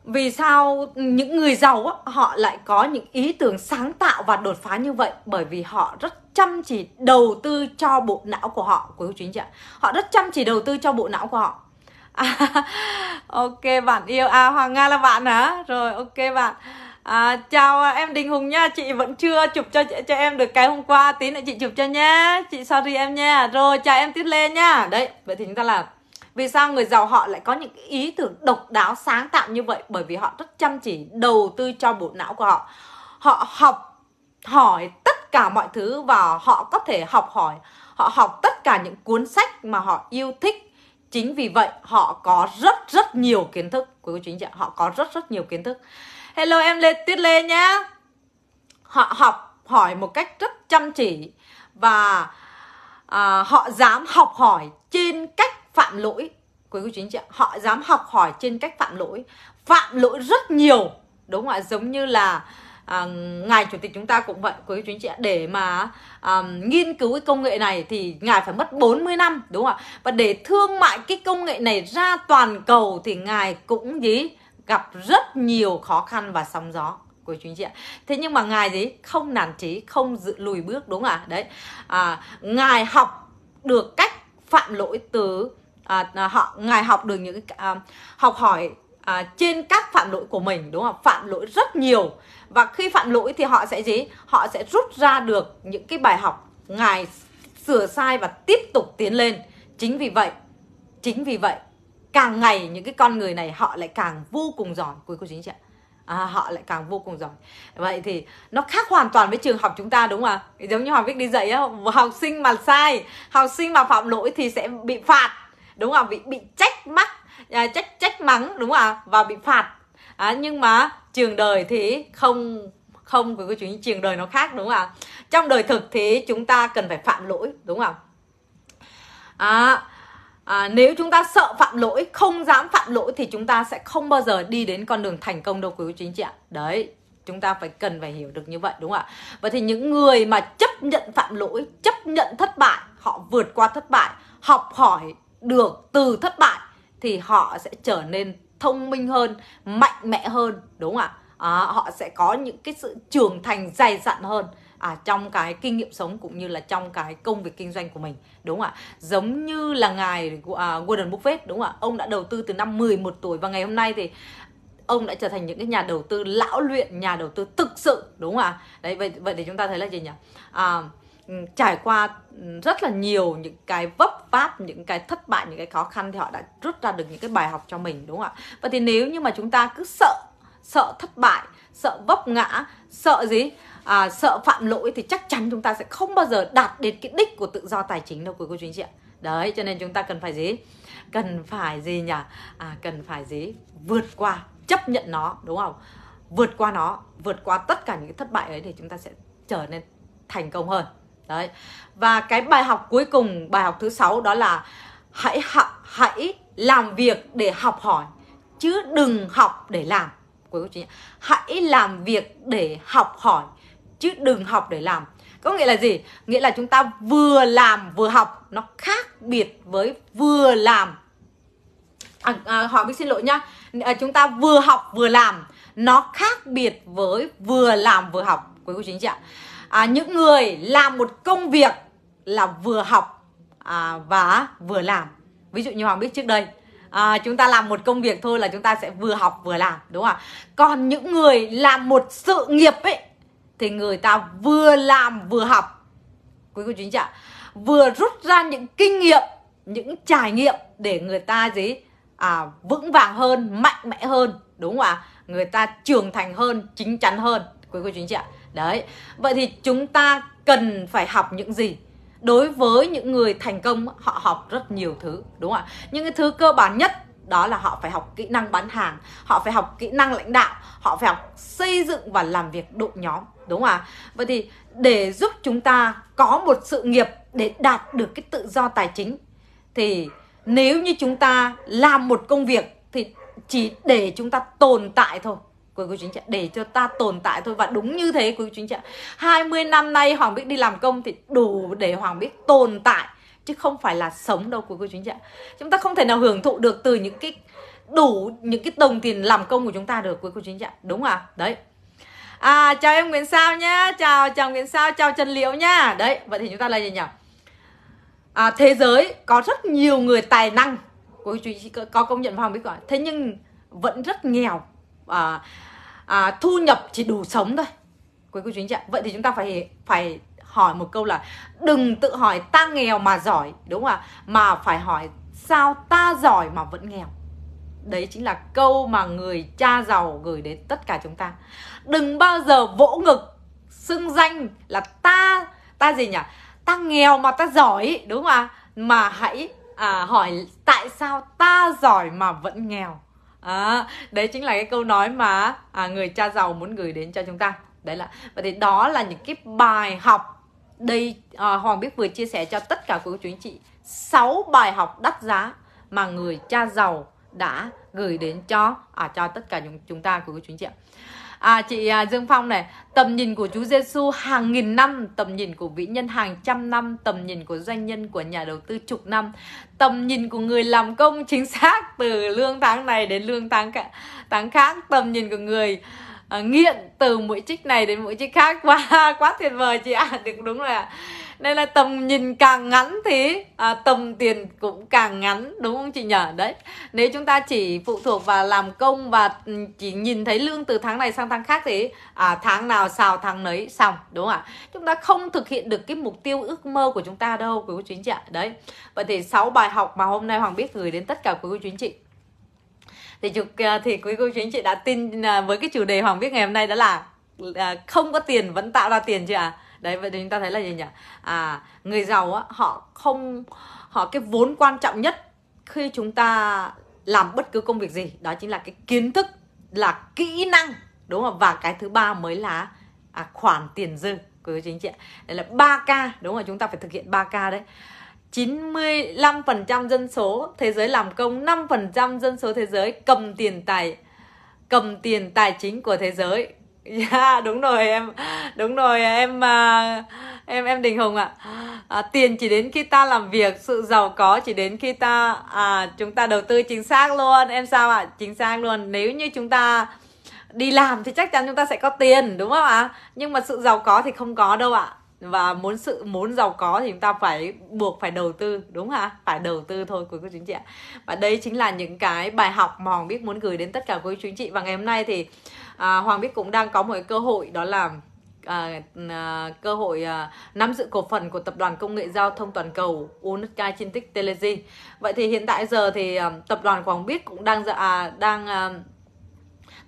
vì sao những người giàu á, họ lại có những ý tưởng sáng tạo và đột phá như vậy? Bởi vì họ rất chăm chỉ đầu tư cho bộ não của họ, quý cô chú anh chị ạ. Họ rất chăm chỉ đầu tư cho bộ não của họ. Ok bạn yêu, Hoàng Nga là bạn hả? Rồi, ok bạn. Chào em Đình Hùng nha, chị vẫn chưa chụp cho em được cái hôm qua, tí nữa chị chụp cho nhé, chị sorry em nha. Rồi, chào em Tuyết Lê nha. Đấy, vậy thì chúng ta là vì sao người giàu họ lại có những ý tưởng độc đáo sáng tạo như vậy? Bởi vì họ rất chăm chỉ đầu tư cho bộ não của họ. Họ học hỏi tất cả mọi thứ, và họ có thể học tất cả những cuốn sách mà họ yêu thích. Chính vì vậy họ có rất nhiều kiến thức, quý cô chú anh chị, họ có rất nhiều kiến thức. Hello em Tuyết Lê nhá. Họ học hỏi một cách rất chăm chỉ, và họ dám học hỏi trên cách phạm lỗi, quý cô chú anh chị, họ dám học hỏi trên cách phạm lỗi rất nhiều, đúng không ạ? Giống như là ngài chủ tịch chúng ta cũng vậy, quý chú anh chị ạ. Để mà nghiên cứu cái công nghệ này thì ngài phải mất 40 năm, đúng không ạ? Và để thương mại cái công nghệ này ra toàn cầu thì ngài cũng gặp rất nhiều khó khăn và sóng gió, quý chú anh chị ạ. Thế nhưng mà ngài không nản chí, không lùi bước, đúng không ạ? Đấy, ngài học được cách phạm lỗi từ ngài học được những học hỏi trên các phạm lỗi của mình, đúng không? Phạm lỗi rất nhiều, và khi phạm lỗi thì họ sẽ họ sẽ rút ra được những cái bài học, ngài sửa sai và tiếp tục tiến lên. Chính vì vậy càng ngày những cái con người này họ lại càng vô cùng giỏi, quý cô chú anh chị ạ. Họ lại càng vô cùng giỏi. Vậy thì nó khác hoàn toàn với trường học chúng ta, đúng không ạ? Giống như Hoàng Viết đi dạy á, học sinh mà sai, học sinh mà phạm lỗi thì sẽ bị phạt, đúng không? Bị trách mắng, đúng không ạ? Và bị phạt. Nhưng mà trường đời thì không, quý cô chú anh chị, trường đời nó khác, đúng không ạ? Trong đời thực thì chúng ta cần phải phạm lỗi, đúng không ạ? Nếu chúng ta sợ phạm lỗi, không dám phạm lỗi thì chúng ta sẽ không bao giờ đi đến con đường thành công đâu quý vị chị ạ. Đấy, chúng ta cần phải hiểu được như vậy, đúng không ạ? Vậy thì những người mà chấp nhận phạm lỗi, chấp nhận thất bại, họ vượt qua thất bại, học hỏi được từ thất bại thì họ sẽ trở nên thông minh hơn, mạnh mẽ hơn, đúng không ạ? Họ sẽ có những cái sự trưởng thành dày dặn hơn trong cái kinh nghiệm sống cũng như là trong cái công việc kinh doanh của mình, đúng không ạ? Giống như là ngài Warren Buffett, đúng không ạ? Ông đã đầu tư từ năm 11 tuổi và ngày hôm nay thì ông đã trở thành những cái nhà đầu tư lão luyện, nhà đầu tư thực sự, đúng không ạ? Đấy, vậy thì chúng ta thấy là gì nhỉ? Trải qua rất là nhiều những cái vấp váp, những cái thất bại, những cái khó khăn thì họ đã rút ra được những cái bài học cho mình, đúng không ạ? Vậy thì nếu như mà chúng ta cứ sợ thất bại, sợ vấp ngã, sợ gì? Sợ phạm lỗi thì chắc chắn chúng ta sẽ không bao giờ đạt đến cái đích của tự do tài chính đâu quý cô chú anh chị ạ. Đấy, cho nên chúng ta cần phải gì? Cần phải vượt qua, chấp nhận nó, đúng không? Vượt qua nó, vượt qua tất cả những cái thất bại ấy thì chúng ta sẽ trở nên thành công hơn. Đấy. Và cái bài học cuối cùng, bài học thứ 6 đó là hãy làm việc để học hỏi chứ đừng học để làm. Hãy làm việc để học hỏi chứ đừng học để làm. Có nghĩa là gì? Nghĩa là chúng ta vừa làm vừa học, nó khác biệt với vừa làm. Hỏi mình xin lỗi nhá. Chúng ta vừa học vừa làm, nó khác biệt với vừa làm vừa học. Quý cô chú anh chị ạ. Những người làm một công việc là vừa học và vừa làm. Ví dụ như Hoàng Bích trước đây, chúng ta làm một công việc thôi là chúng ta sẽ vừa học vừa làm, đúng không ạ? Còn những người làm một sự nghiệp ấy thì người ta vừa làm vừa học, quý cô chú anh chị ạ, vừa rút ra những kinh nghiệm, những trải nghiệm để người ta gì vững vàng hơn, mạnh mẽ hơn, đúng không ạ? Người ta trưởng thành hơn, chín chắn hơn, quý cô chú anh chị ạ. Đấy, vậy thì chúng ta cần phải học những gì? Đối với những người thành công, họ học rất nhiều thứ, đúng không ạ? Những cái thứ cơ bản nhất đó là họ phải học kỹ năng bán hàng, họ phải học kỹ năng lãnh đạo, họ phải học xây dựng và làm việc đội nhóm, đúng không ạ? Vậy thì để giúp chúng ta có một sự nghiệp để đạt được cái tự do tài chính thì nếu như chúng ta làm một công việc thì chỉ để chúng ta tồn tại thôi. Quý cô chú anh chị, để cho ta tồn tại thôi. Và đúng như thế quý cô chú anh chị, 20 năm nay Hoàng Bích đi làm công thì đủ để Hoàng Bích tồn tại chứ không phải là sống đâu quý cô chú anh chị. Chúng ta không thể nào hưởng thụ được từ những cái đồng tiền làm công của chúng ta được quý cô chú anh chị, đúng không ạ? Đấy. Chào em Nguyễn Sao nhá, chào Nguyễn Sao, chào Trần Liễu nhá. Đấy, vậy thì chúng ta là gì nhỉ? Thế giới có rất nhiều người tài năng, quý cô chú anh chị có công nhận Hoàng Bích rồi. Thế nhưng vẫn rất nghèo. Thu nhập chỉ đủ sống thôi, quý cô chú anh chị. Vậy thì chúng ta phải hỏi một câu là đừng tự hỏi ta nghèo mà giỏi, đúng không ạ? Mà phải hỏi sao ta giỏi mà vẫn nghèo. Đấy chính là câu mà người cha giàu gửi đến tất cả chúng ta. Đừng bao giờ vỗ ngực xưng danh là ta gì nhỉ? Ta nghèo mà ta giỏi, đúng không ạ? Mà hãy hỏi tại sao ta giỏi mà vẫn nghèo. Đấy chính là cái câu nói mà người cha giàu muốn gửi đến cho chúng ta. Đấy là, vậy thì đó là những cái bài học. Đây Hoàng Bích vừa chia sẻ cho tất cả quý cô chú anh chị 6 bài học đắt giá mà người cha giàu đã gửi đến cho tất cả chúng ta quý cô chú anh chị ạ. Chị Dương Phong này, tầm nhìn của Chúa Giêsu hàng nghìn năm, tầm nhìn của vĩ nhân hàng trăm năm, tầm nhìn của doanh nhân, của nhà đầu tư chục năm, tầm nhìn của người làm công chính xác từ lương tháng này đến lương tháng khác, tầm nhìn của người nghiện từ mũi chích này đến mũi chích khác. Quá tuyệt vời chị ạ. Đúng rồi ạ. Nên là tầm nhìn càng ngắn thì tầm tiền cũng càng ngắn, đúng không chị nhở? Đấy, nếu chúng ta chỉ phụ thuộc vào làm công và chỉ nhìn thấy lương từ tháng này sang tháng khác thì tháng nào xào tháng nấy xong, đúng không ạ? Chúng ta không thực hiện được cái mục tiêu ước mơ của chúng ta đâu quý cô chú anh chị ạ. Đấy, vậy thì 6 bài học mà hôm nay Hoàng Bích gửi đến tất cả quý cô chú anh chị thì quý cô chú anh chị đã tin với cái chủ đề Hoàng Bích ngày hôm nay đó là không có tiền vẫn tạo ra tiền chưa ạ? Đấy, vậy thì chúng ta thấy là gì nhỉ? Người giàu á, cái vốn quan trọng nhất khi chúng ta làm bất cứ công việc gì đó chính là cái kiến thức, là kỹ năng, đúng không? Và cái thứ ba mới là khoản tiền dư, quý cô chú anh chị ạ. Đây là 3K, đúng rồi, chúng ta phải thực hiện 3K đấy. 95% dân số thế giới làm công, 5% dân số thế giới cầm tiền tài chính của thế giới. Yeah, đúng rồi em Đình Hùng ạ. Tiền chỉ đến khi ta làm việc, sự giàu có chỉ đến khi chúng ta đầu tư. Chính xác luôn em, sao ạ? Chính xác luôn. Nếu như chúng ta đi làm thì chắc chắn chúng ta sẽ có tiền, đúng không ạ? Nhưng mà sự giàu có thì không có đâu ạ. Và muốn giàu có thì chúng ta buộc phải đầu tư, đúng hả? Phải đầu tư thôi quý cô chú anh chị ạ. Và đây chính là những cái bài học mà Hoàng Biết muốn gửi đến tất cả quý cô chú anh chị. Và ngày hôm nay thì Hoàng Biết cũng đang có một cơ hội, đó là cơ hội nắm giữ cổ phần của tập đoàn công nghệ giao thông toàn cầu UST trên tích Telegy. Vậy thì hiện tại giờ thì tập đoàn của Hoàng Biết cũng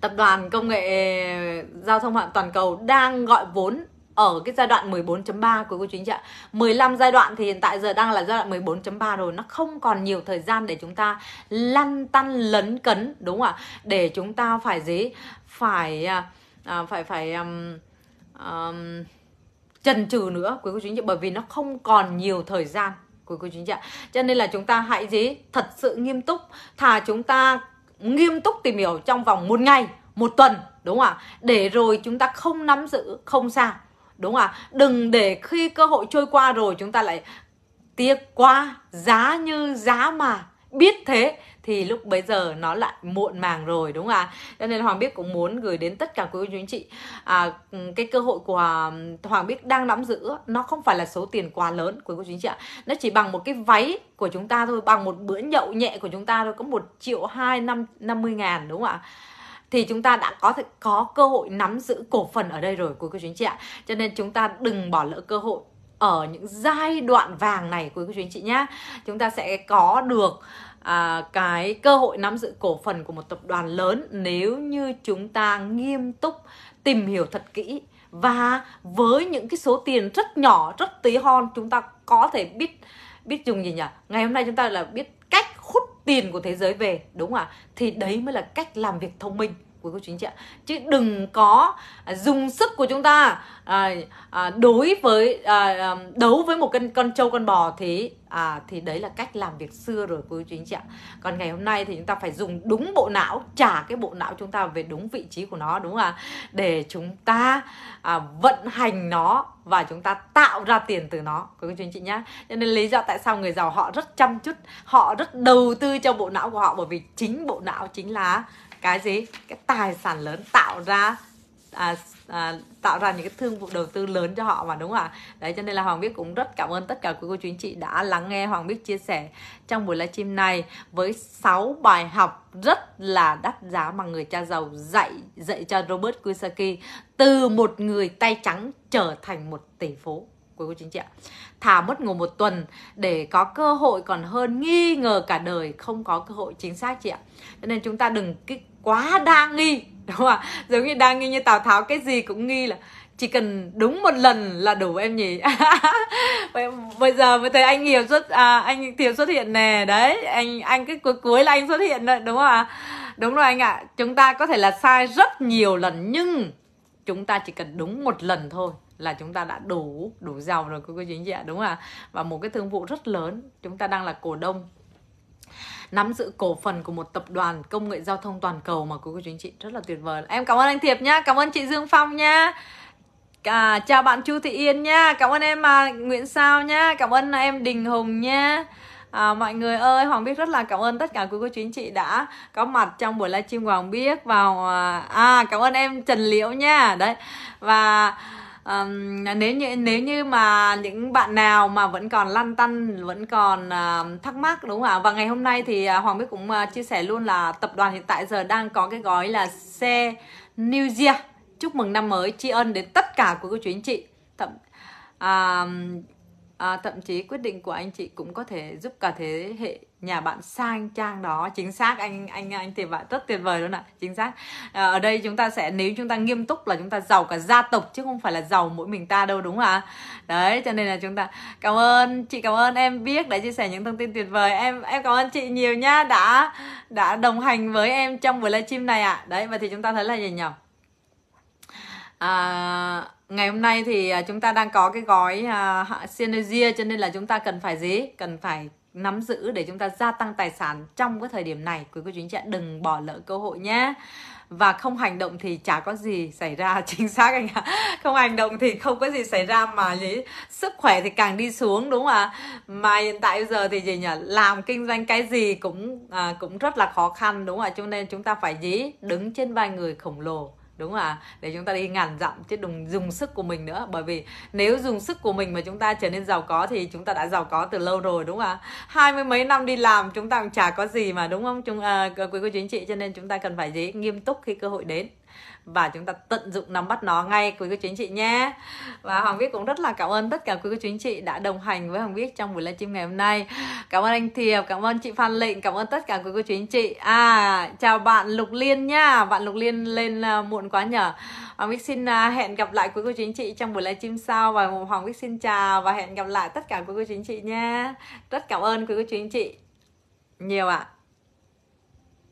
tập đoàn công nghệ giao thông toàn cầu đang gọi vốn ở cái giai đoạn 14.3 của cô chú anh chị ạ. 15 giai đoạn thì hiện tại giờ đang là giai đoạn 14.3 rồi. Nó không còn nhiều thời gian để chúng ta lăn tăn lấn cấn, đúng không ạ? Để chúng ta phải gì? Phải chần chừ nữa quý cô chú anh chị, bởi vì nó không còn nhiều thời gian quý cô chú anh chị ạ. Cho nên là chúng ta hãy gì? Thật sự nghiêm túc, thà chúng ta nghiêm túc tìm hiểu trong vòng một ngày, một tuần, đúng không ạ? Để rồi chúng ta không nắm giữ, không sao, đúng không ạ? Đừng để khi cơ hội trôi qua rồi chúng ta lại tiếc quá, giá như giá mà biết thế thì lúc bấy giờ nó lại muộn màng rồi, đúng không ạ? Cho nên Hoàng Biết cũng muốn gửi đến tất cả quý cô chú anh chị cái cơ hội của Hoàng Biết đang nắm giữ nó không phải là số tiền quá lớn quý cô chú anh chị ạ. Nó chỉ bằng một cái váy của chúng ta thôi, bằng một bữa nhậu nhẹ của chúng ta thôi, có 1.250.000, đúng không ạ? Thì chúng ta đã có cơ hội nắm giữ cổ phần ở đây rồi quý cô chú anh chị ạ. Cho nên chúng ta đừng bỏ lỡ cơ hội ở những giai đoạn vàng này quý cô chú anh chị nhá. Chúng ta sẽ có được cái cơ hội nắm giữ cổ phần của một tập đoàn lớn nếu như chúng ta nghiêm túc tìm hiểu thật kỹ, và với những cái số tiền rất nhỏ, rất tí hon, chúng ta có thể biết dùng gì nhỉ? Ngày hôm nay chúng ta là biết cách hút tiền của thế giới về, đúng không ạ? Thì đấy mới là cách làm việc thông minh quý cô chú anh chị ạ. Chứ đừng có dùng sức của chúng ta đấu với một con trâu con bò, thì đấy là cách làm việc xưa rồi quý cô chú anh chị ạ. Còn ngày hôm nay thì chúng ta phải dùng đúng bộ não, trả cái bộ não chúng ta về đúng vị trí của nó, đúng không ạ? Để chúng ta vận hành nó và chúng ta tạo ra tiền từ nó quý cô chú anh chị nhá. Cho nên lý do tại sao người giàu họ rất chăm chút, họ rất đầu tư cho bộ não của họ, bởi vì chính bộ não chính là cái gì? Cái tài sản lớn tạo ra những cái thương vụ đầu tư lớn cho họ mà, đúng không ạ? Đấy, cho nên là Hoàng Biết cũng rất cảm ơn tất cả quý cô chú anh chị đã lắng nghe Hoàng Biết chia sẻ trong buổi livestream này với 6 bài học rất là đắt giá mà người cha giàu dạy cho Robert Kiyosaki, từ một người tay trắng trở thành một tỷ phú quý cô chú anh chị ạ. Thà mất ngủ một tuần để có cơ hội còn hơn nghi ngờ cả đời không có cơ hội. Chính xác chị ạ. Cho nên chúng ta đừng quá đa nghi, đúng không ạ? Giống như đa nghi như Tào Tháo, cái gì cũng nghi, là chỉ cần đúng một lần là đủ em nhỉ. Bây giờ mới thấy anh Hiệp xuất hiện nè. Đấy, anh cái cuối là anh xuất hiện rồi, đúng không ạ? Đúng rồi anh ạ. Chúng ta có thể là sai rất nhiều lần, nhưng chúng ta chỉ cần đúng một lần thôi là chúng ta đã đủ giàu rồi quý cô chú anh chị ạ, đúng không ạ? Và một cái thương vụ rất lớn, chúng ta đang là cổ đông nắm giữ cổ phần của một tập đoàn công nghệ giao thông toàn cầu mà quý cô chú anh chị, rất là tuyệt vời. Em cảm ơn anh Thiệp nhá, cảm ơn chị Dương Phong nhá. Chào bạn Chu Thị Yên nhá, cảm ơn em Nguyễn Sao nhá, cảm ơn em Đình Hùng nhá. Mọi người ơi, Hoàng Biết rất là cảm ơn tất cả quý cô chú anh chị đã có mặt trong buổi livestream của Hoàng Biết. Cảm ơn em Trần Liễu nha. Đấy. Và nếu như mà những bạn nào mà vẫn còn lăn tăn, vẫn còn thắc mắc, đúng không ạ? Và ngày hôm nay thì Hoàng Biết cũng chia sẻ luôn là tập đoàn hiện tại giờ đang có cái gói là xe New Year, chúc mừng năm mới, tri ân đến tất cả quý cô chú anh chị. Thậm chí quyết định của anh chị cũng có thể giúp cả thế hệ nhà bạn sang trang đó. Chính xác anh thì bạn rất tuyệt vời luôn ạ. Chính xác. Ở đây chúng ta sẽ, nếu chúng ta nghiêm túc là chúng ta giàu cả gia tộc chứ không phải là giàu mỗi mình ta đâu, đúng không ạ? Đấy, cho nên là chúng ta cảm ơn chị, cảm ơn em Biết đã chia sẻ những thông tin tuyệt vời. Em cảm ơn chị nhiều nhá, đã đồng hành với em trong buổi livestream này ạ. Đấy, và thì chúng ta thấy là gì nhỉ? Ngày hôm nay thì chúng ta đang có cái gói synergy, cho nên là chúng ta cần phải gì? Cần phải nắm giữ để chúng ta gia tăng tài sản trong cái thời điểm này. Quý cô chú anh chị đừng bỏ lỡ cơ hội nhé. Và không hành động thì chả có gì xảy ra. Chính xác anh ạ. Không hành động thì không có gì xảy ra, mà lý sức khỏe thì càng đi xuống, đúng không ạ? Mà hiện tại bây giờ thì gì nhỉ, làm kinh doanh cái gì cũng rất là khó khăn, đúng không ạ? Cho nên chúng ta phải gì? Đứng trên vai người khổng lồ, đúng không ạ? Để chúng ta đi ngàn dặm, chứ đừng dùng sức của mình nữa. Bởi vì nếu dùng sức của mình mà chúng ta trở nên giàu có thì chúng ta đã giàu có từ lâu rồi, đúng không ạ? 20 mấy năm đi làm chúng ta cũng chả có gì mà, đúng không? Quý cô chú anh chị, cho nên chúng ta cần phải gì? Nghiêm túc khi cơ hội đến và chúng ta tận dụng nắm bắt nó ngay, quý cô chú anh chị nhé. Và Hoàng Viết cũng rất là cảm ơn tất cả quý cô chú anh chị đã đồng hành với Hoàng Viết trong buổi livestream ngày hôm nay. Cảm ơn anh Thiệp, cảm ơn chị Phan Lệnh, cảm ơn tất cả quý cô chú anh chị. Chào bạn Lục Liên nha. Bạn Lục Liên lên muộn quá nhở. Hoàng Viết xin hẹn gặp lại quý cô chú anh chị trong buổi livestream sau. Và Hoàng Viết xin chào và hẹn gặp lại tất cả quý cô chú anh chị nha. Rất cảm ơn quý cô chú anh chị nhiều ạ.